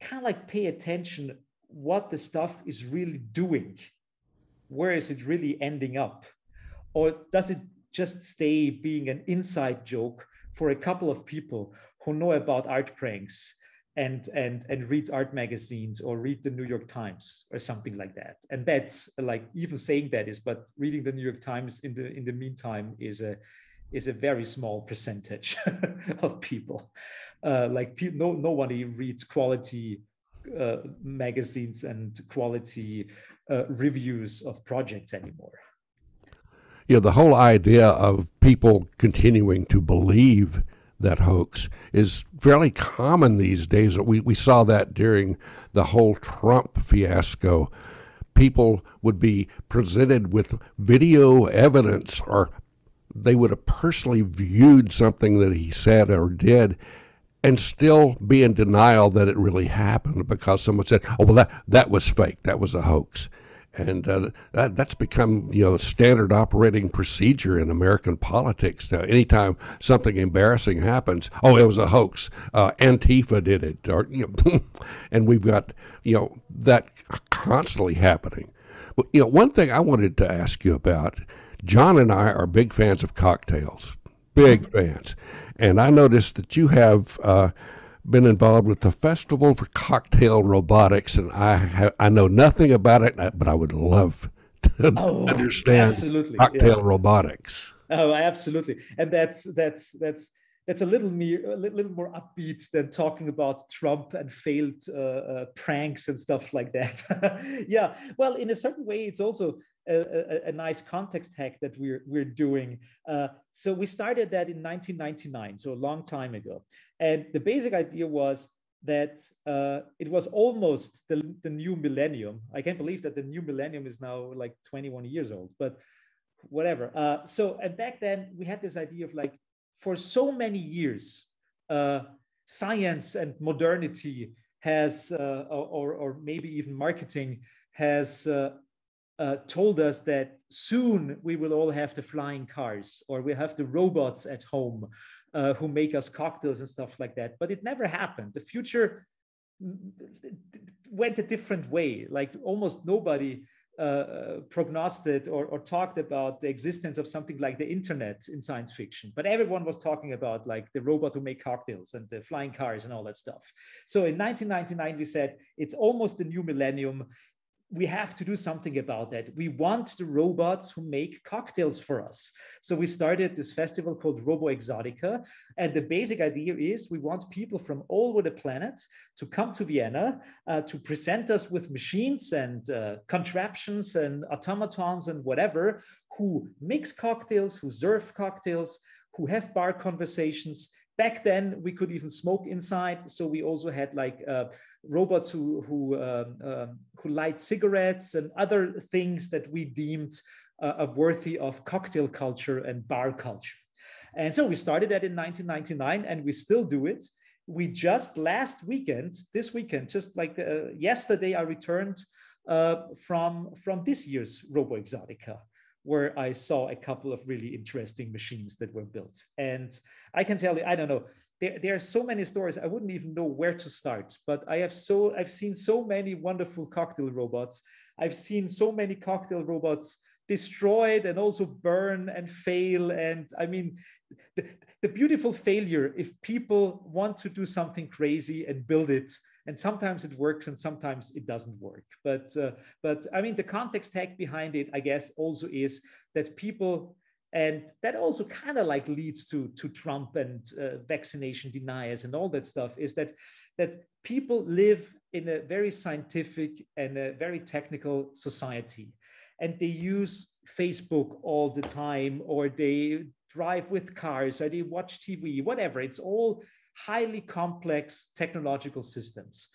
kind of like pay attention what the stuff is really doing. Where is it really ending up? Or does it just stay being an inside joke for a couple of people who know about art pranks and read art magazines or read the New York Times or something like that? And that's like, even saying that is, but reading the New York Times in the meantime is a very small percentage of people. Nobody reads quality magazines and quality reviews of projects anymore. Yeah, the whole idea of people continuing to believe that hoax is fairly common these days. We saw that during the whole Trump fiasco. People would be presented with video evidence, or they would have personally viewed something that he said or did and still be in denial that it really happened because someone said, oh, well, that was fake, that was a hoax. And that's become, you know, standard operating procedure in American politics. Now, anytime something embarrassing happens, oh, it was a hoax. Antifa did it, or, you know, and we've got, you know, that constantly happening. But, you know, one thing I wanted to ask you about, John and I are big fans of cocktails, big fans, and I noticed that you have been involved with the Festival for Cocktail Robotics, and I know nothing about it, but I would love to understand cocktail robotics. Oh, absolutely. And that's a little more upbeat than talking about Trump and failed pranks and stuff like that. Yeah, well, in a certain way, it's also a nice context hack that we're doing. So we started that in 1999, so a long time ago. And the basic idea was that it was almost the new millennium. I can't believe that the new millennium is now like 21 years old, but whatever. And back then we had this idea of, like, for so many years, science and modernity has, or maybe even marketing has told us that soon we will all have the flying cars, or we have the robots at home who make us cocktails and stuff like that. But it never happened. The future went a different way. Like, almost nobody prognosticated or talked about the existence of something like the internet in science fiction. But everyone was talking about, like, the robot who make cocktails and the flying cars and all that stuff. So in 1999, we said it's almost the new millennium. we have to do something about that. We want the robots who make cocktails for us. So we started this festival called Robo Exotica. And the basic idea is we want people from all over the planet to come to Vienna to present us with machines and contraptions and automatons and whatever, who mix cocktails, who serve cocktails, who have bar conversations. Back then, we could even smoke inside. So we also had like robots who light cigarettes and other things that we deemed worthy of cocktail culture and bar culture. And so we started that in 1999, and we still do it. We just last weekend, this weekend, just like yesterday, I returned from this year's Robo Exotica, where I saw a couple of really interesting machines that were built. And I can tell you, I don't know, there are so many stories, I wouldn't even know where to start, but I've seen so many wonderful cocktail robots. I've seen so many cocktail robots destroyed and also burn and fail. And I mean, the beautiful failure, if people want to do something crazy and build it, and sometimes it works and sometimes it doesn't work. But I mean, the context hack behind it, I guess, also is that people, and that also kind of like leads to Trump and vaccination deniers and all that stuff, is that people live in a very scientific and a very technical society. And they use Facebook all the time, or they drive with cars, or they watch TV, whatever. It's all highly complex technological systems.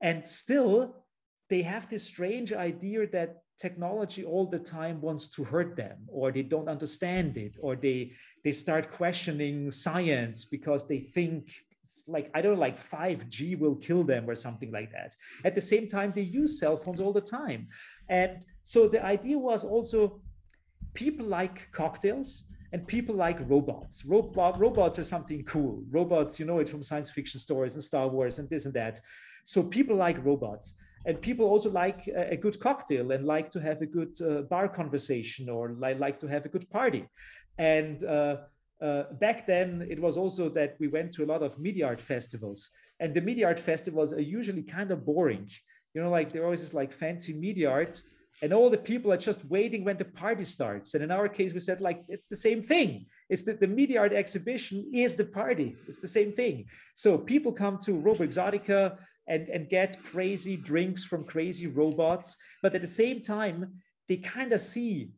And still, they have this strange idea that technology all the time wants to hurt them, or they don't understand it, or they start questioning science because they think, like, I don't know, like 5G will kill them or something like that. At the same time, they use cell phones all the time. And so the idea was also, people like cocktails, and people like robots. Robots are something cool. Robots, you know it from science fiction stories and Star Wars and this and that. So people like robots. And people also like a good cocktail and like to have a good bar conversation, or like to have a good party. And back then, it was also that we went to a lot of media art festivals. And the media art festivals are usually kind of boring. You know, like they're always just like fancy media art, and all the people are just waiting when the party starts. And in our case, we said, like, it's the same thing. It's that the media art exhibition is the party. It's the same thing. So people come to Robo Exotica and get crazy drinks from crazy robots. But at the same time, they kind of see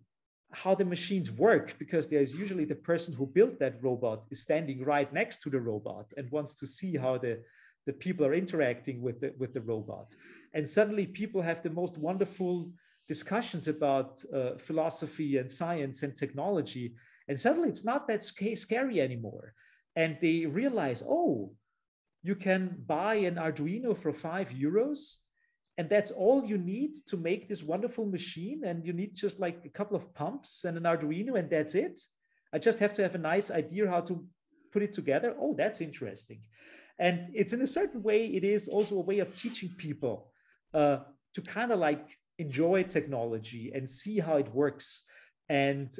how the machines work, because there's usually the person who built that robot is standing right next to the robot and wants to see how the people are interacting with the robot. And suddenly people have the most wonderful discussions about philosophy and science and technology. And suddenly it's not that scary anymore. And they realize, oh, you can buy an Arduino for €5. And that's all you need to make this wonderful machine. And you need just like a couple of pumps and an Arduino, and that's it. I just have to have a nice idea how to put it together. Oh, that's interesting. And it's in a certain way, it is also a way of teaching people to kind of like enjoy technology and see how it works, and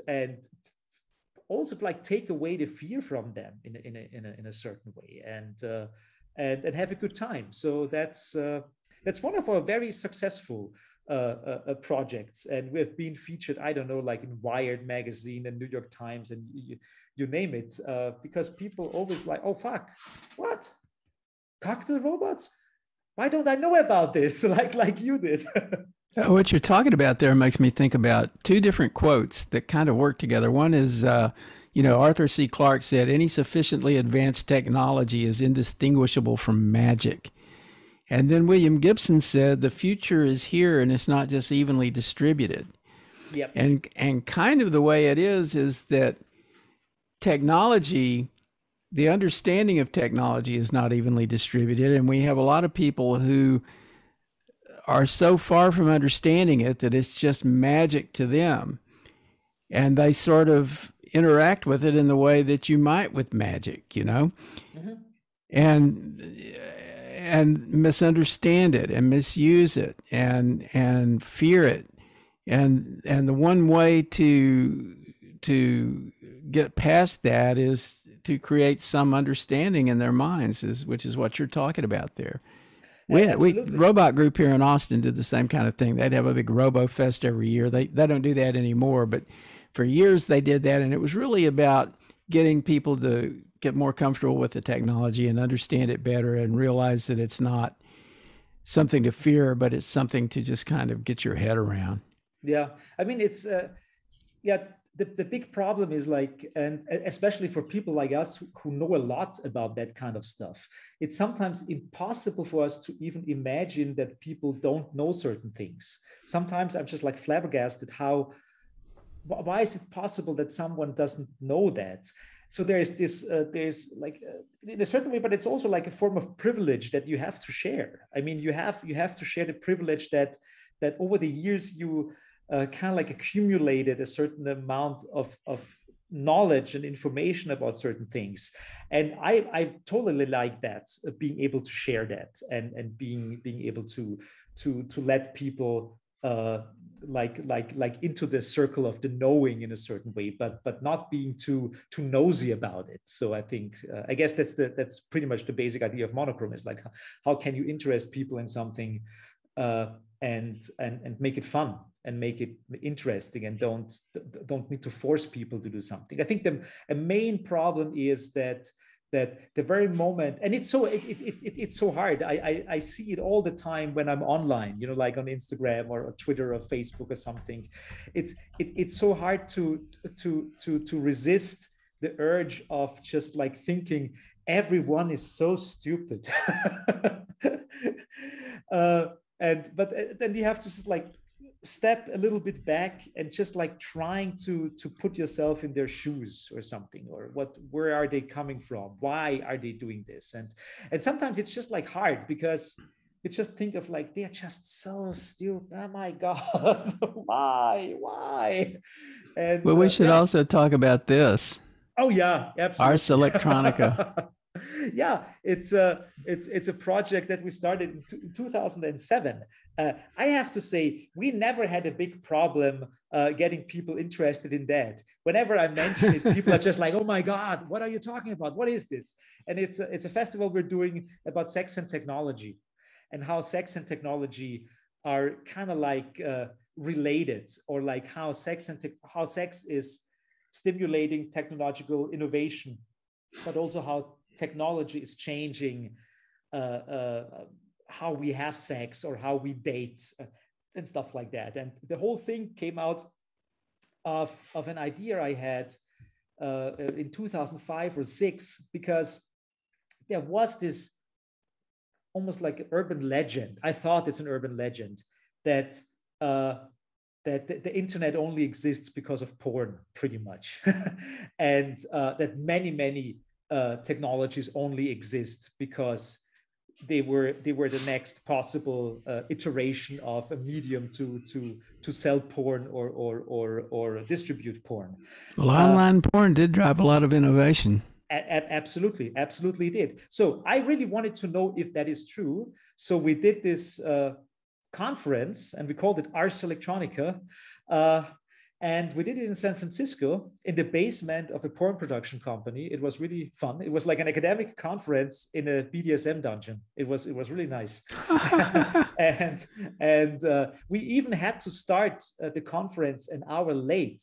also like take away the fear from them in a certain way, and have a good time. So that's one of our very successful projects, and we have been featured, I don't know, like in Wired magazine and New York Times and you name it, because people always like, oh fuck, what, cocktail robots? Why don't I know about this like you did? What you're talking about there makes me think about two different quotes that kind of work together. One is, Arthur C. Clarke said, any sufficiently advanced technology is indistinguishable from magic. And then William Gibson said, the future is here and it's not just evenly distributed. Yep. And kind of the way it is that technology, the understanding of technology is not evenly distributed. And we have a lot of people who are so far from understanding it that it's just magic to them. And they sort of interact with it in the way that you might with magic, you know, mm-hmm. and misunderstand it and misuse it and fear it. And the one way to get past that is to create some understanding in their minds, which is what you're talking about there. We Robot Group here in Austin did the same kind of thing. They'd have a big Robo Fest every year. They don't do that anymore, but for years they did that, and it was really about getting people to get more comfortable with the technology and understand it better and realize that it's not something to fear, but it's something to just kind of get your head around. Yeah, I mean, it's the big problem is like, and especially for people like us who know a lot about that kind of stuff, it's sometimes impossible for us to even imagine that people don't know certain things. Sometimes I'm just like flabbergasted why is it possible that someone doesn't know that? So there's this, in a certain way, but it's also like a form of privilege that you have to share. I mean, you have to share the privilege that over the years you kind of like accumulated a certain amount of knowledge and information about certain things. And I totally like that, being able to share that and being able to let people like into the circle of the knowing in a certain way, but not being too nosy about it. So I think, I guess that's pretty much the basic idea of monochrom, is like, how can you interest people in something and make it fun and make it interesting, and don't need to force people to do something. I think a main problem is that the very moment, and it's so hard. I see it all the time when I'm online, you know, like on Instagram or Twitter or Facebook or something. It's so hard to resist the urge of just like thinking everyone is so stupid. But then you have to just like step a little bit back and just like trying to put yourself in their shoes or something, or where are they coming from? Why are they doing this? And sometimes it's just like hard, because you just think of like, they are just so stupid. Oh my God, why? And well, we should also talk about this. Oh yeah, absolutely. Arse Elektronika. Yeah, it's a project that we started in 2007. I have to say, we never had a big problem getting people interested in that. Whenever I mention it, people are just like, "Oh my God, what are you talking about? What is this?" And it's a festival we're doing about sex and technology, and how sex and technology are kind of like related, or like how sex is stimulating technological innovation, but also how technology is changing how we have sex or how we date and stuff like that. And the whole thing came out of an idea I had in 2005 or 2006, because there was this almost like urban legend. I thought it's an urban legend that the internet only exists because of porn, pretty much. And that many technologies only exist because they were the next possible iteration of a medium to sell porn or distribute porn. Well, online porn did drive a lot of innovation. Absolutely it did. So I really wanted to know if that is true. So we did this conference, and we called it Arse Elektronika. And we did it in San Francisco, in the basement of a porn production company. It was really fun. It was like an academic conference in a BDSM dungeon. It was really nice. and we even had to start the conference an hour late,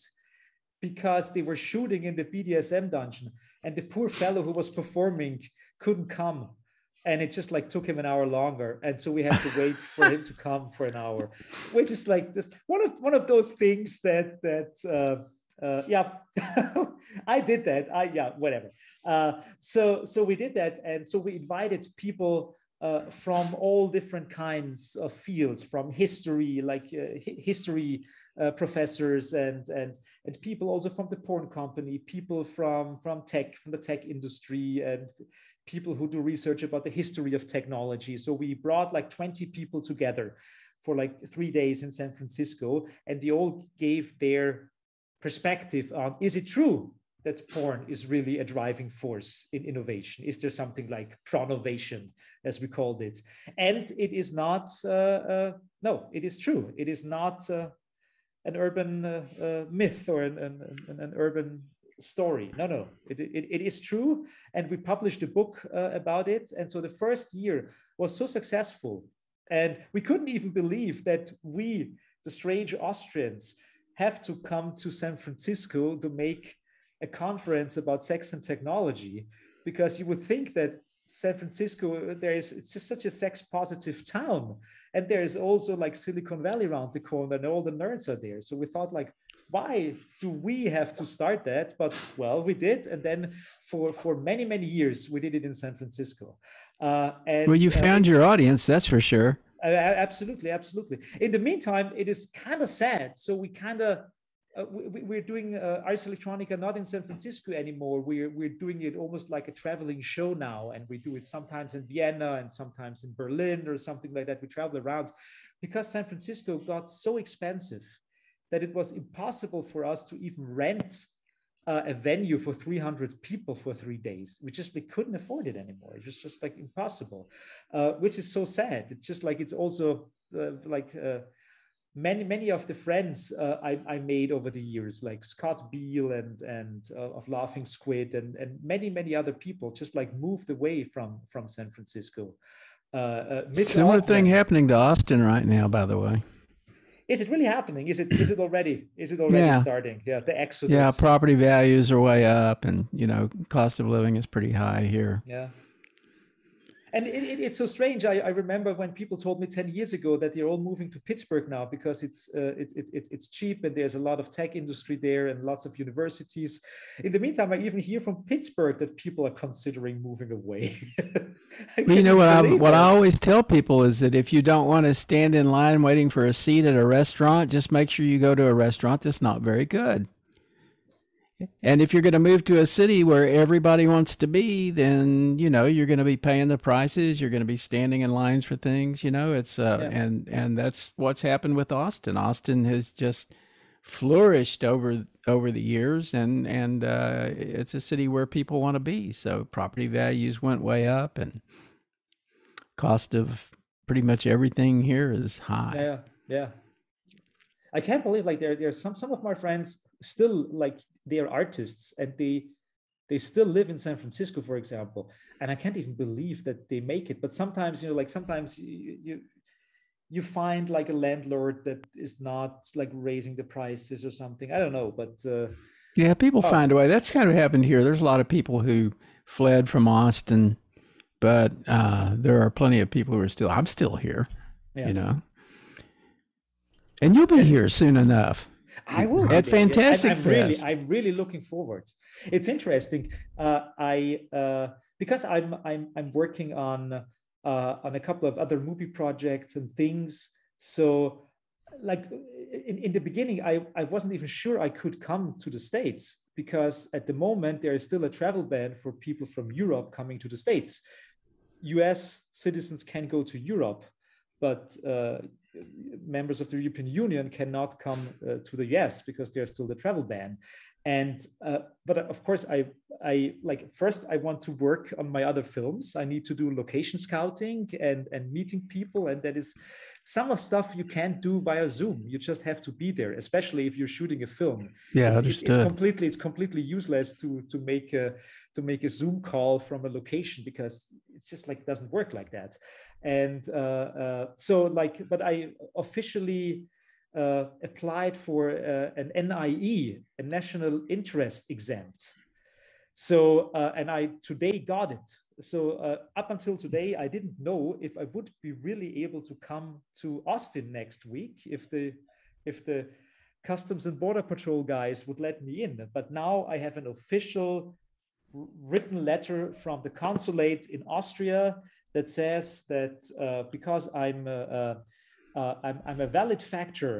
because they were shooting in the BDSM dungeon, and the poor fellow who was performing couldn't come. And it just like took him an hour longer, and so we had to wait for him to come for an hour, which is like this one of those things that I did that. Whatever. So we did that, and so we invited people from all different kinds of fields, from history, professors and people also from the porn company, people from the tech industry, and people who do research about the history of technology. So we brought like 20 people together for like 3 days in San Francisco, and they all gave their perspective on, is it true that porn is really a driving force in innovation? Is there something like pronovation, as we called it? And it is not, no, it is true. It is not an urban myth or an urban story. No, it is true. And we published a book about it. And so the first year was so successful. And we couldn't even believe that we, the strange Austrians, have to come to San Francisco to make a conference about sex and technology, because you would think that San Francisco, it's just such a sex positive town. And there is also like Silicon Valley around the corner and all the nerds are there. So we thought like, why do we have to start that? But well, we did. And then for many, many years, we did it in San Francisco. Well, you found your audience, that's for sure. Absolutely, absolutely. In the meantime, it is kind of sad. So we kind of, we're doing Arse Elektronika not in San Francisco anymore. We're doing it almost like a traveling show now, and we do it sometimes in Vienna and sometimes in Berlin or something like that. We travel around because San Francisco got so expensive that it was impossible for us to even rent a venue for 300 people for 3 days. We just couldn't afford it anymore. It was just like impossible, which is so sad. It's just like it's also many of the friends I made over the years, like Scott Beale and of Laughing Squid and many other people, just like moved away from San Francisco. Similar thing happening to Austin right now, by the way. Is it really happening? Is it already yeah. starting? Yeah, the exodus. Yeah, property values are way up, and cost of living is pretty high here. Yeah. And it's so strange. I remember when people told me 10 years ago that they're all moving to Pittsburgh now because it's cheap and there's a lot of tech industry there and lots of universities. In the meantime, I even hear from Pittsburgh that people are considering moving away. What I always tell people is that if you don't want to stand in line waiting for a seat at a restaurant, just make sure you go to a restaurant that's not very good. And if you're going to move to a city where everybody wants to be, then, you're going to be paying the prices. You're going to be standing in lines for things, and that's what's happened with Austin. Austin has just flourished over the years, and it's a city where people want to be. So property values went way up, and cost of pretty much everything here is high. Yeah. Yeah. I can't believe there's some of my friends still they are artists and they still live in San Francisco, for example, and I can't even believe that they make it. But sometimes you find a landlord that is not raising the prices or something. I don't know, but yeah, people find a way. That's kind of happened here. There's a lot of people who fled from Austin, but there are plenty of people who are still. I'm still here, yeah. And you'll be here soon enough. I will. At Fantastic Fest. I'm really looking forward. It's interesting. Because I'm working on a couple of other movie projects and things. So in the beginning, I wasn't even sure I could come to the States, because at the moment there is still a travel ban for people from Europe coming to the States. US citizens can go to Europe, but members of the European Union cannot come to the US because there's still the travel ban. And but of course, first I want to work on my other films. I need to do location scouting and meeting people, and that is some of stuff you can't do via Zoom. You just have to be there, especially if you're shooting a film. Yeah, understood. It's completely useless to make a Zoom call from a location, because it's just doesn't work like that. And but I officially applied for an NIE, a national interest exempt. So, and I today got it. So up until today, I didn't know if I would be really able to come to Austin next week, if the Customs and Border Patrol guys would let me in. But now I have an official written letter from the consulate in Austria that says that because I'm a valid factor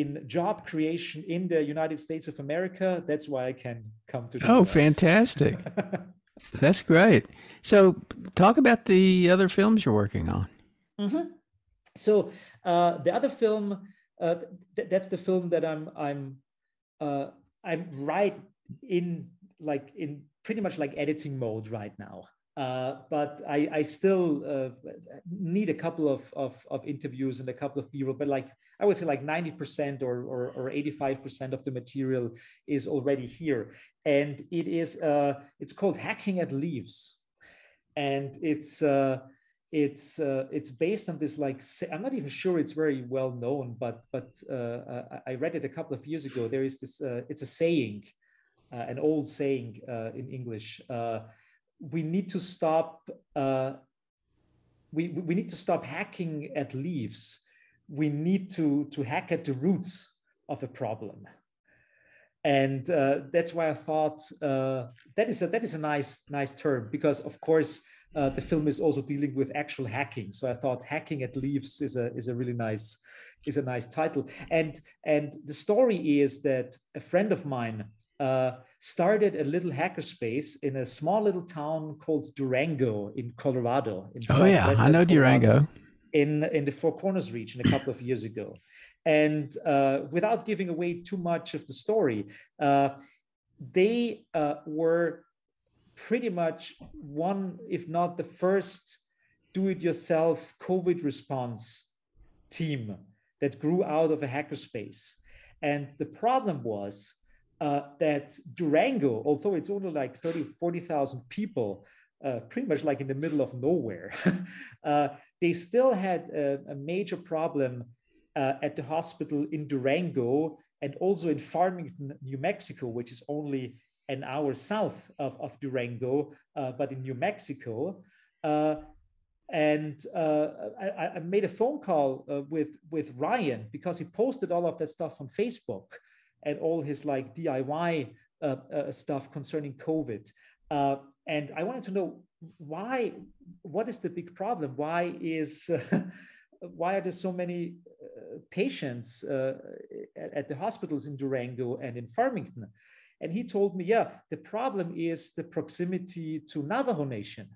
in job creation in the United States of America, that's why I can come to the US. Oh, fantastic. That's great. So talk about the other films you're working on. Mm-hmm. So the other film, that's the film that I'm right in, in pretty much editing mode right now. But I still need a couple of interviews and a couple of people, but I would say 90% or 85% of the material is already here. And it's called Hacking at Leaves. And It's based on this, like, I'm not even sure it's very well known, but I read it a couple of years ago. There is this, it's a saying, an old saying in English. We need to stop. We need to stop hacking at leaves. We need to hack at the roots of a problem. And that's why I thought that is a nice term, because of course the film is also dealing with actual hacking. So I thought "Hacking at Leaves" is a really nice title. And the story is that a friend of mine started a little hackerspace in a small little town called Durango in Colorado. In oh yeah, I know Durango. In the Four Corners region a couple of years ago. And without giving away too much of the story, they were pretty much one, if not the first, do-it-yourself COVID response team that grew out of a hackerspace. And the problem was that Durango, although it's only like 40,000 people, pretty much like in the middle of nowhere, they still had a major problem at the hospital in Durango, and also in Farmington, New Mexico, which is only an hour south of Durango, but in New Mexico. And I made a phone call with Ryan, because he posted all of that stuff on Facebook and all his like DIY stuff concerning COVID. And I wanted to know why, what is the big problem? Why is, why are there so many patients at the hospitals in Durango and in Farmington? And he told me, yeah, the problem is the proximity to Navajo Nation.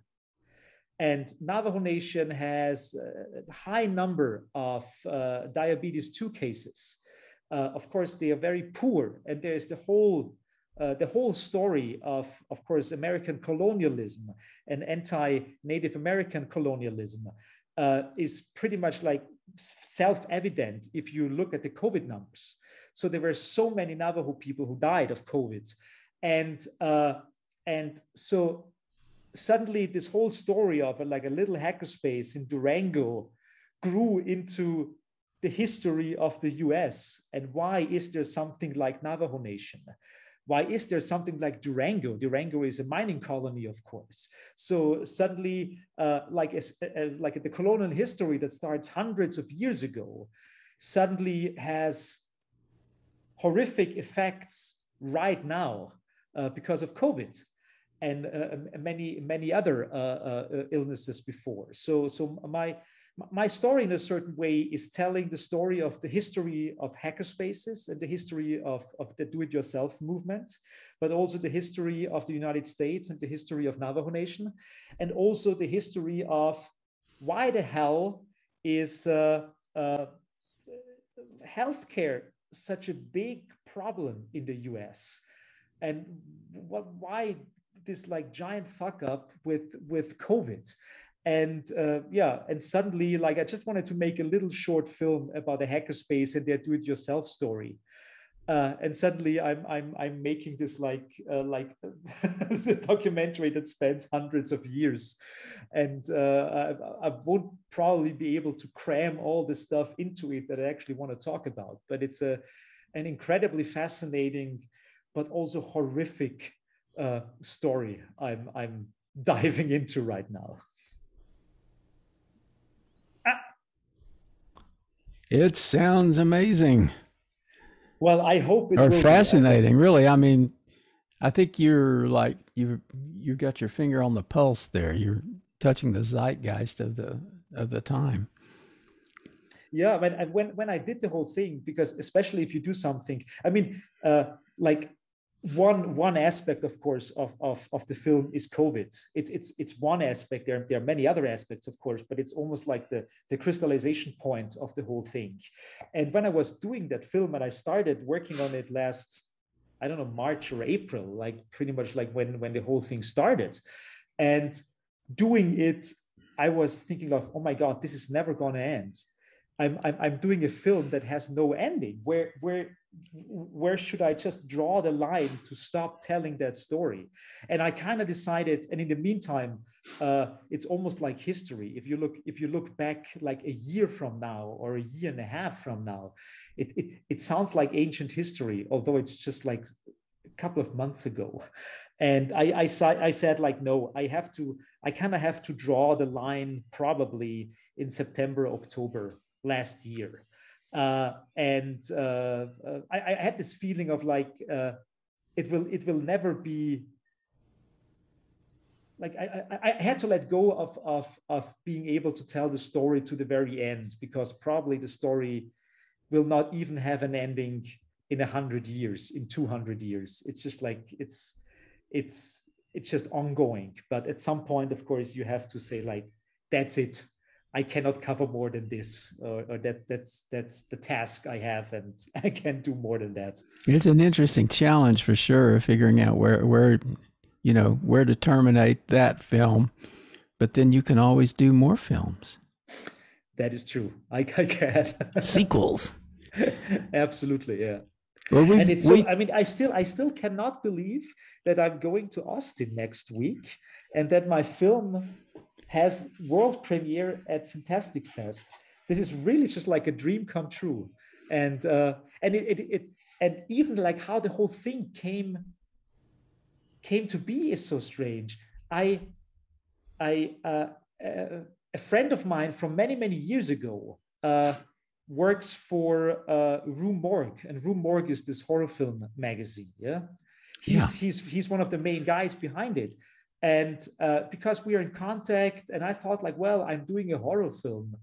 And Navajo Nation has a high number of diabetes 2 cases. Of course, they are very poor, and there is the whole story of course, American colonialism and anti-Native American colonialism. Is pretty much like self-evident if you look at the COVID numbers. So there were so many Navajo people who died of COVID. And so suddenly this whole story of like a little hackerspace in Durango grew into the history of the US. And why is there something like Navajo Nation? Why is there something like Durango? Durango is a mining colony, of course. So suddenly, like the colonial history that starts hundreds of years ago, suddenly has horrific effects right now because of COVID and many other illnesses before. So my story, in a certain way, is telling the story of the history of hackerspaces and the history of the do-it-yourself movement, but also the history of the United States and the history of Navajo Nation, and also the history of why the hell is healthcare such a big problem in the US, and why this like giant fuck up with COVID. And yeah, and suddenly, like, I just wanted to make a little short film about the hackerspace and their do-it-yourself story. And suddenly, I'm making this like the documentary that spans hundreds of years, and I won't probably be able to cram all the stuff into it that I actually want to talk about. But it's an incredibly fascinating, but also horrific story I'm diving into right now. It sounds amazing. Well, I hope it will fascinating, be. Really. I mean, I think you're like you've got your finger on the pulse there. You're touching the zeitgeist of the time. Yeah, but when I did the whole thing, because especially if you do something, I mean, like one aspect, of course, of the film is COVID. It's one aspect. There are many other aspects, of course, but it's almost like the crystallization point of the whole thing. And when I was doing that film, and I started working on it last, I don't know, March or April, like pretty much like when the whole thing started, and doing it, I was thinking of, oh my God, this is never going to end. I'm doing a film that has no ending, where where should I just draw the line to stop telling that story? And I kind of decided, and in the meantime, it's almost like history. If you look back like a year from now or a year and a half from now, it sounds like ancient history, although it's just like a couple of months ago. And I said like, no, I kind of have to draw the line probably in September, October last year. I had this feeling of like, it will never be like, I had to let go of being able to tell the story to the very end, because probably the story will not even have an ending in 100 years, in 200 years. It's just like, it's just ongoing. But at some point, of course, you have to say like, that's it. I cannot cover more than this, or that's the task I have, and I can't do more than that. It's an interesting challenge for sure, figuring out where to terminate that film, but then you can always do more films. That is true. I can sequels. Absolutely, yeah. Well, and it's so, I mean, I still cannot believe that I'm going to Austin next week, and that my film has world premiere at Fantastic Fest. This is really just like a dream come true, and even like how the whole thing came to be is so strange. A friend of mine from many years ago works for Rue Morgue, and Rue Morgue is this horror film magazine. Yeah, he's one of the main guys behind it. And because we are in contact, and I thought like, well, I'm doing a horror film.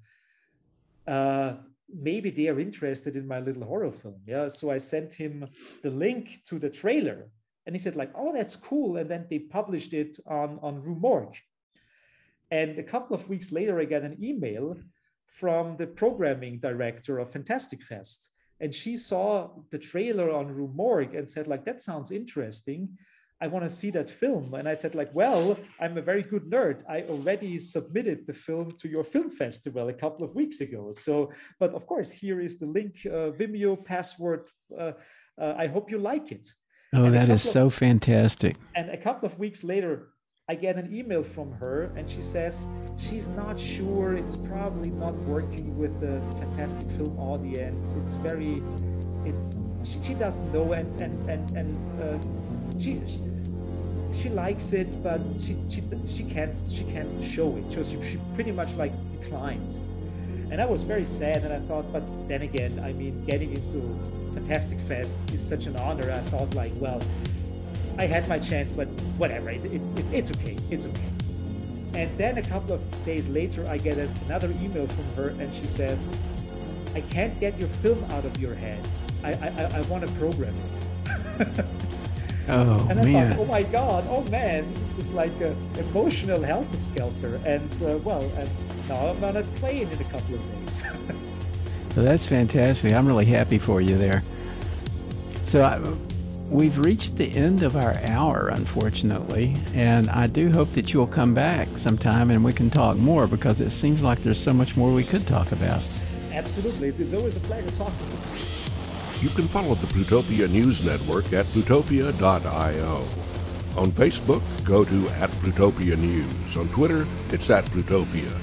Maybe they are interested in my little horror film. Yeah. So I sent him the link to the trailer, and he said like, oh, that's cool. And then they published it on Rue Morgue. And a couple of weeks later, I got an email from the programming director of Fantastic Fest. And she saw the trailer on Rue Morgue and said like, that sounds interesting. I want to see that film. And I said like, well, I'm a very good nerd. I already submitted the film to your film festival a couple of weeks ago. So, but of course, here is the link, Vimeo password. I hope you like it. Oh, that is so fantastic. And a couple of weeks later, I get an email from her, and she says she's not sure. It's probably not working with the Fantastic Film audience. It's very, she doesn't know. She likes it, but she can't show it. So she pretty much like declines. And I was very sad, and I thought, but then again, I mean, getting into Fantastic Fest is such an honor. I thought like, well, I had my chance, but whatever, it's okay, it's okay. And then a couple of days later, I get another email from her, and she says, I can't get your film out of your head. I want to program it. Oh, and I thought, oh my God, oh man, this is like an emotional helter-skelter. And now I'm on a plane in a couple of days. Well, that's fantastic. I'm really happy for you there. So we've reached the end of our hour, unfortunately, and I do hope that you'll come back sometime and we can talk more, because it seems like there's so much more we could talk about. Absolutely. It's always a pleasure talking to you. You can follow the Plutopia News Network at plutopia.io. On Facebook, go to @PlutopiaNews. On Twitter, it's @Plutopia.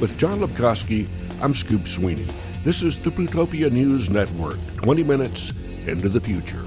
With John Lubkowski, I'm Scoop Sweeney. This is the Plutopia News Network, 20 minutes into the future.